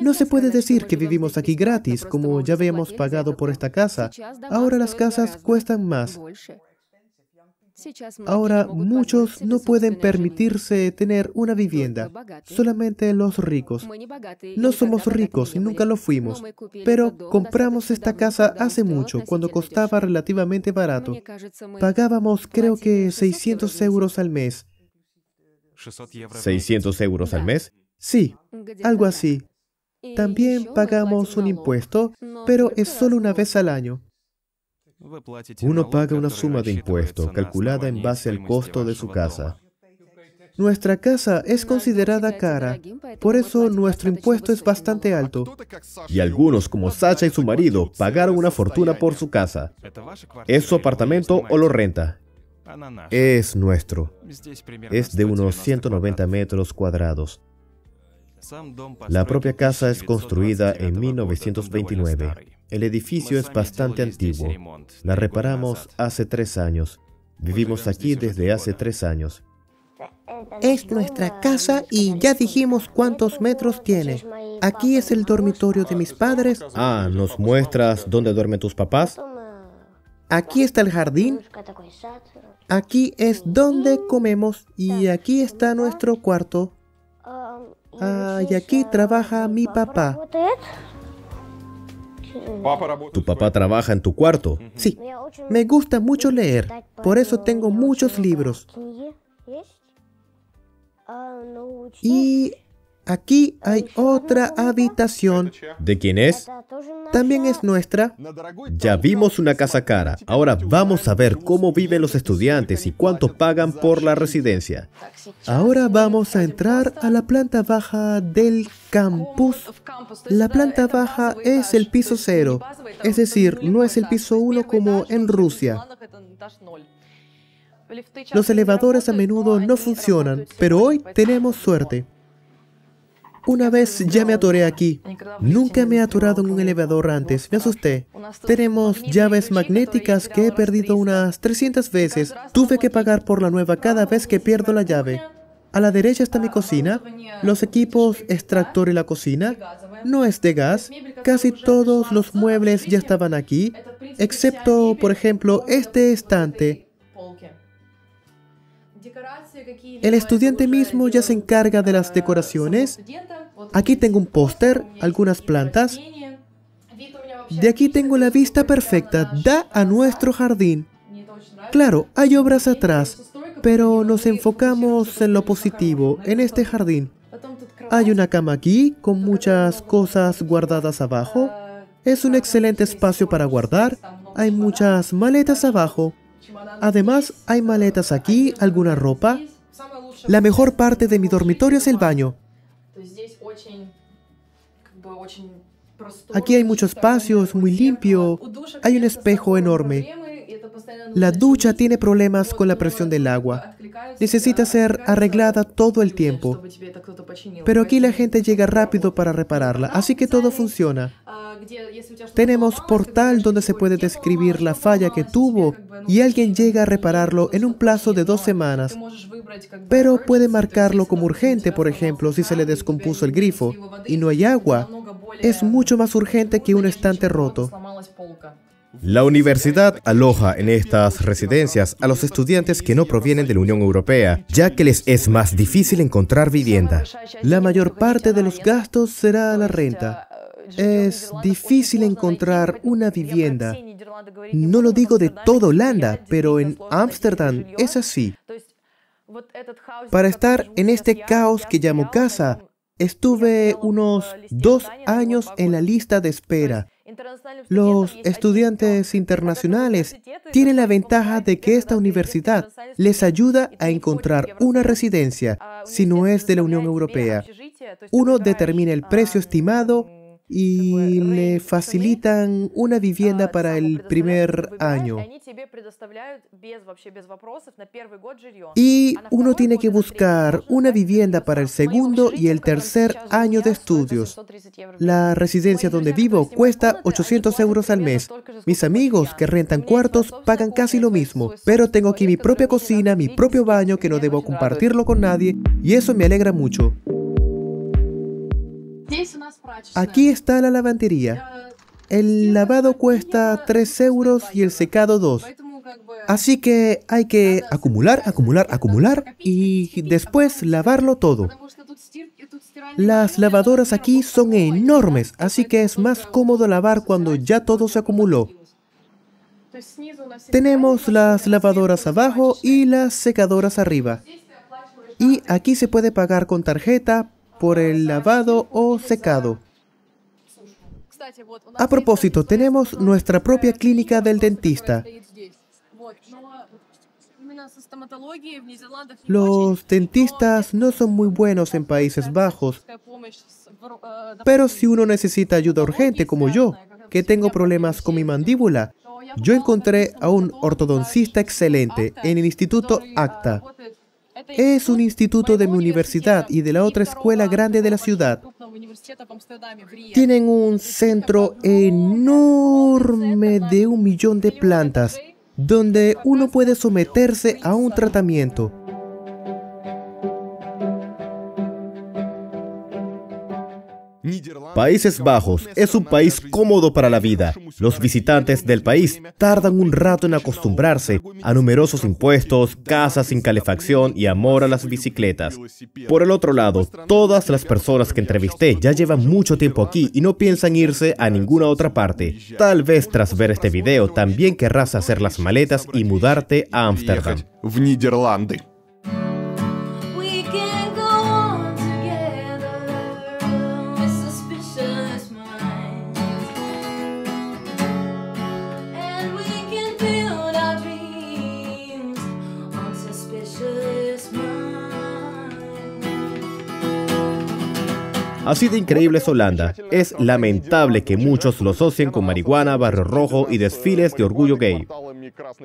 No se puede decir que vivimos aquí gratis, como ya habíamos pagado por esta casa. Ahora las casas cuestan más. Ahora, muchos no pueden permitirse tener una vivienda, solamente los ricos. No somos ricos y nunca lo fuimos, pero compramos esta casa hace mucho, cuando costaba relativamente barato. Pagábamos, creo que, seiscientos euros al mes. ¿seiscientos euros al mes? Sí, algo así. También pagamos un impuesto, pero es solo una vez al año. Uno paga una suma de impuestos calculada en base al costo de su casa. Nuestra casa es considerada cara, por eso nuestro impuesto es bastante alto. Y algunos, como Sasha y su marido, pagaron una fortuna por su casa. ¿Es su apartamento o lo renta? Es nuestro. Es de unos ciento noventa metros cuadrados. La propia casa es construida en mil novecientos veintinueve. El edificio es bastante antiguo. La reparamos hace tres años. Vivimos aquí desde hace tres años. Es nuestra casa y ya dijimos cuántos metros tiene. Aquí es el dormitorio de mis padres. Ah, ¿nos muestras dónde duermen tus papás? Aquí está el jardín. Aquí es donde comemos y aquí está nuestro cuarto. Ah, y aquí trabaja mi papá. ¿Tu papá trabaja en tu cuarto? Sí. Me gusta mucho leer. Por eso tengo muchos libros. Y aquí hay otra habitación. ¿De quién es? También es nuestra. Ya vimos una casa cara. Ahora vamos a ver cómo viven los estudiantes y cuánto pagan por la residencia. Ahora vamos a entrar a la planta baja del campus. La planta baja es el piso cero. Es decir, no es el piso uno como en Rusia. Los elevadores a menudo no funcionan, pero hoy tenemos suerte. Una vez ya me atoré aquí. Nunca me he atorado en un elevador antes. Me asusté. Tenemos llaves magnéticas que he perdido unas trescientas veces. Tuve que pagar por la nueva cada vez que pierdo la llave. A la derecha está mi cocina. Los equipos extractor y la cocina. No es de gas. Casi todos los muebles ya estaban aquí, excepto, por ejemplo, este estante. El estudiante mismo ya se encarga de las decoraciones. Aquí tengo un póster, algunas plantas. De aquí tengo la vista perfecta, da a nuestro jardín. Claro, hay obras atrás, pero nos enfocamos en lo positivo, en este jardín. Hay una cama aquí, con muchas cosas guardadas abajo. Es un excelente espacio para guardar. Hay muchas maletas abajo. Además, hay maletas aquí, alguna ropa. La mejor parte de mi dormitorio es el baño. Aquí hay mucho espacio, es muy limpio. Hay un espejo enorme. La ducha tiene problemas con la presión del agua. Necesita ser arreglada todo el tiempo. Pero aquí la gente llega rápido para repararla, así que todo funciona. Tenemos portal donde se puede describir la falla que tuvo y alguien llega a repararlo en un plazo de dos semanas. Pero puede marcarlo como urgente, por ejemplo, si se le descompuso el grifo y no hay agua. Es mucho más urgente que un estante roto. La universidad aloja en estas residencias a los estudiantes que no provienen de la Unión Europea, ya que les es más difícil encontrar vivienda. La mayor parte de los gastos será la renta. Es difícil encontrar una vivienda. No lo digo de toda Holanda, pero en Ámsterdam es así. Para estar en este caos que llamo casa, estuve unos dos años en la lista de espera. Los estudiantes internacionales tienen la ventaja de que esta universidad les ayuda a encontrar una residencia, si no es de la Unión Europea. Uno determina el precio estimado y le facilitan una vivienda para el primer año. Y uno tiene que buscar una vivienda para el segundo y el tercer año de estudios. La residencia donde vivo cuesta ochocientos euros al mes. Mis amigos que rentan cuartos pagan casi lo mismo, pero tengo aquí mi propia cocina, mi propio baño que no debo compartirlo con nadie, y eso me alegra mucho. Aquí está la lavandería. El lavado cuesta tres euros y el secado dos. Así que hay que acumular, acumular, acumular y después lavarlo todo. Las lavadoras aquí son enormes, así que es más cómodo lavar cuando ya todo se acumuló. Tenemos las lavadoras abajo y las secadoras arriba. Y aquí se puede pagar con tarjeta, por el lavado o secado. A propósito, tenemos nuestra propia clínica del dentista. Los dentistas no son muy buenos en Países Bajos, pero si uno necesita ayuda urgente, como yo, que tengo problemas con mi mandíbula, yo encontré a un ortodoncista excelente en el Instituto ACTA. Es un instituto de mi universidad y de la otra escuela grande de la ciudad. Tienen un centro enorme de un millón de plantas, donde uno puede someterse a un tratamiento. Países Bajos es un país cómodo para la vida. Los visitantes del país tardan un rato en acostumbrarse a numerosos impuestos, casas sin calefacción y amor a las bicicletas. Por el otro lado, todas las personas que entrevisté ya llevan mucho tiempo aquí y no piensan irse a ninguna otra parte. Tal vez tras ver este video también querrás hacer las maletas y mudarte a Ámsterdam. Así de increíble es Holanda. Es lamentable que muchos lo asocien con marihuana, Barrio Rojo y desfiles de orgullo gay.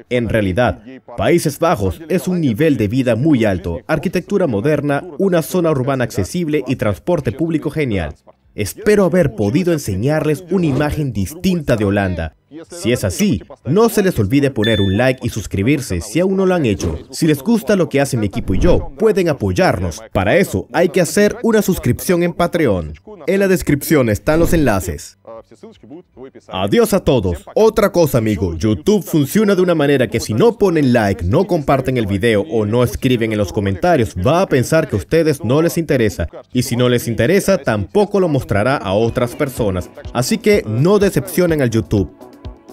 En realidad, Países Bajos es un nivel de vida muy alto, arquitectura moderna, una zona urbana accesible y transporte público genial. Espero haber podido enseñarles una imagen distinta de Holanda. Si es así, no se les olvide poner un like y suscribirse si aún no lo han hecho. Si les gusta lo que hace mi equipo y yo, pueden apoyarnos. Para eso hay que hacer una suscripción en Patreon. En la descripción están los enlaces. Adiós a todos. Otra cosa, amigo, YouTube funciona de una manera que si no ponen like, no comparten el video o no escriben en los comentarios, va a pensar que a ustedes no les interesa. Y si no les interesa, tampoco lo mostrará a otras personas. Así que no decepcionen al YouTube.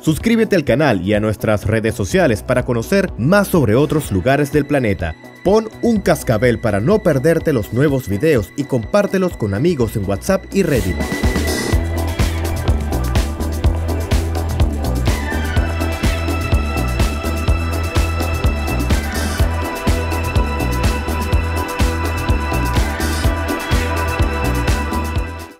Suscríbete al canal y a nuestras redes sociales para conocer más sobre otros lugares del planeta. Pon un cascabel para no perderte los nuevos videos y compártelos con amigos en WhatsApp y Reddit.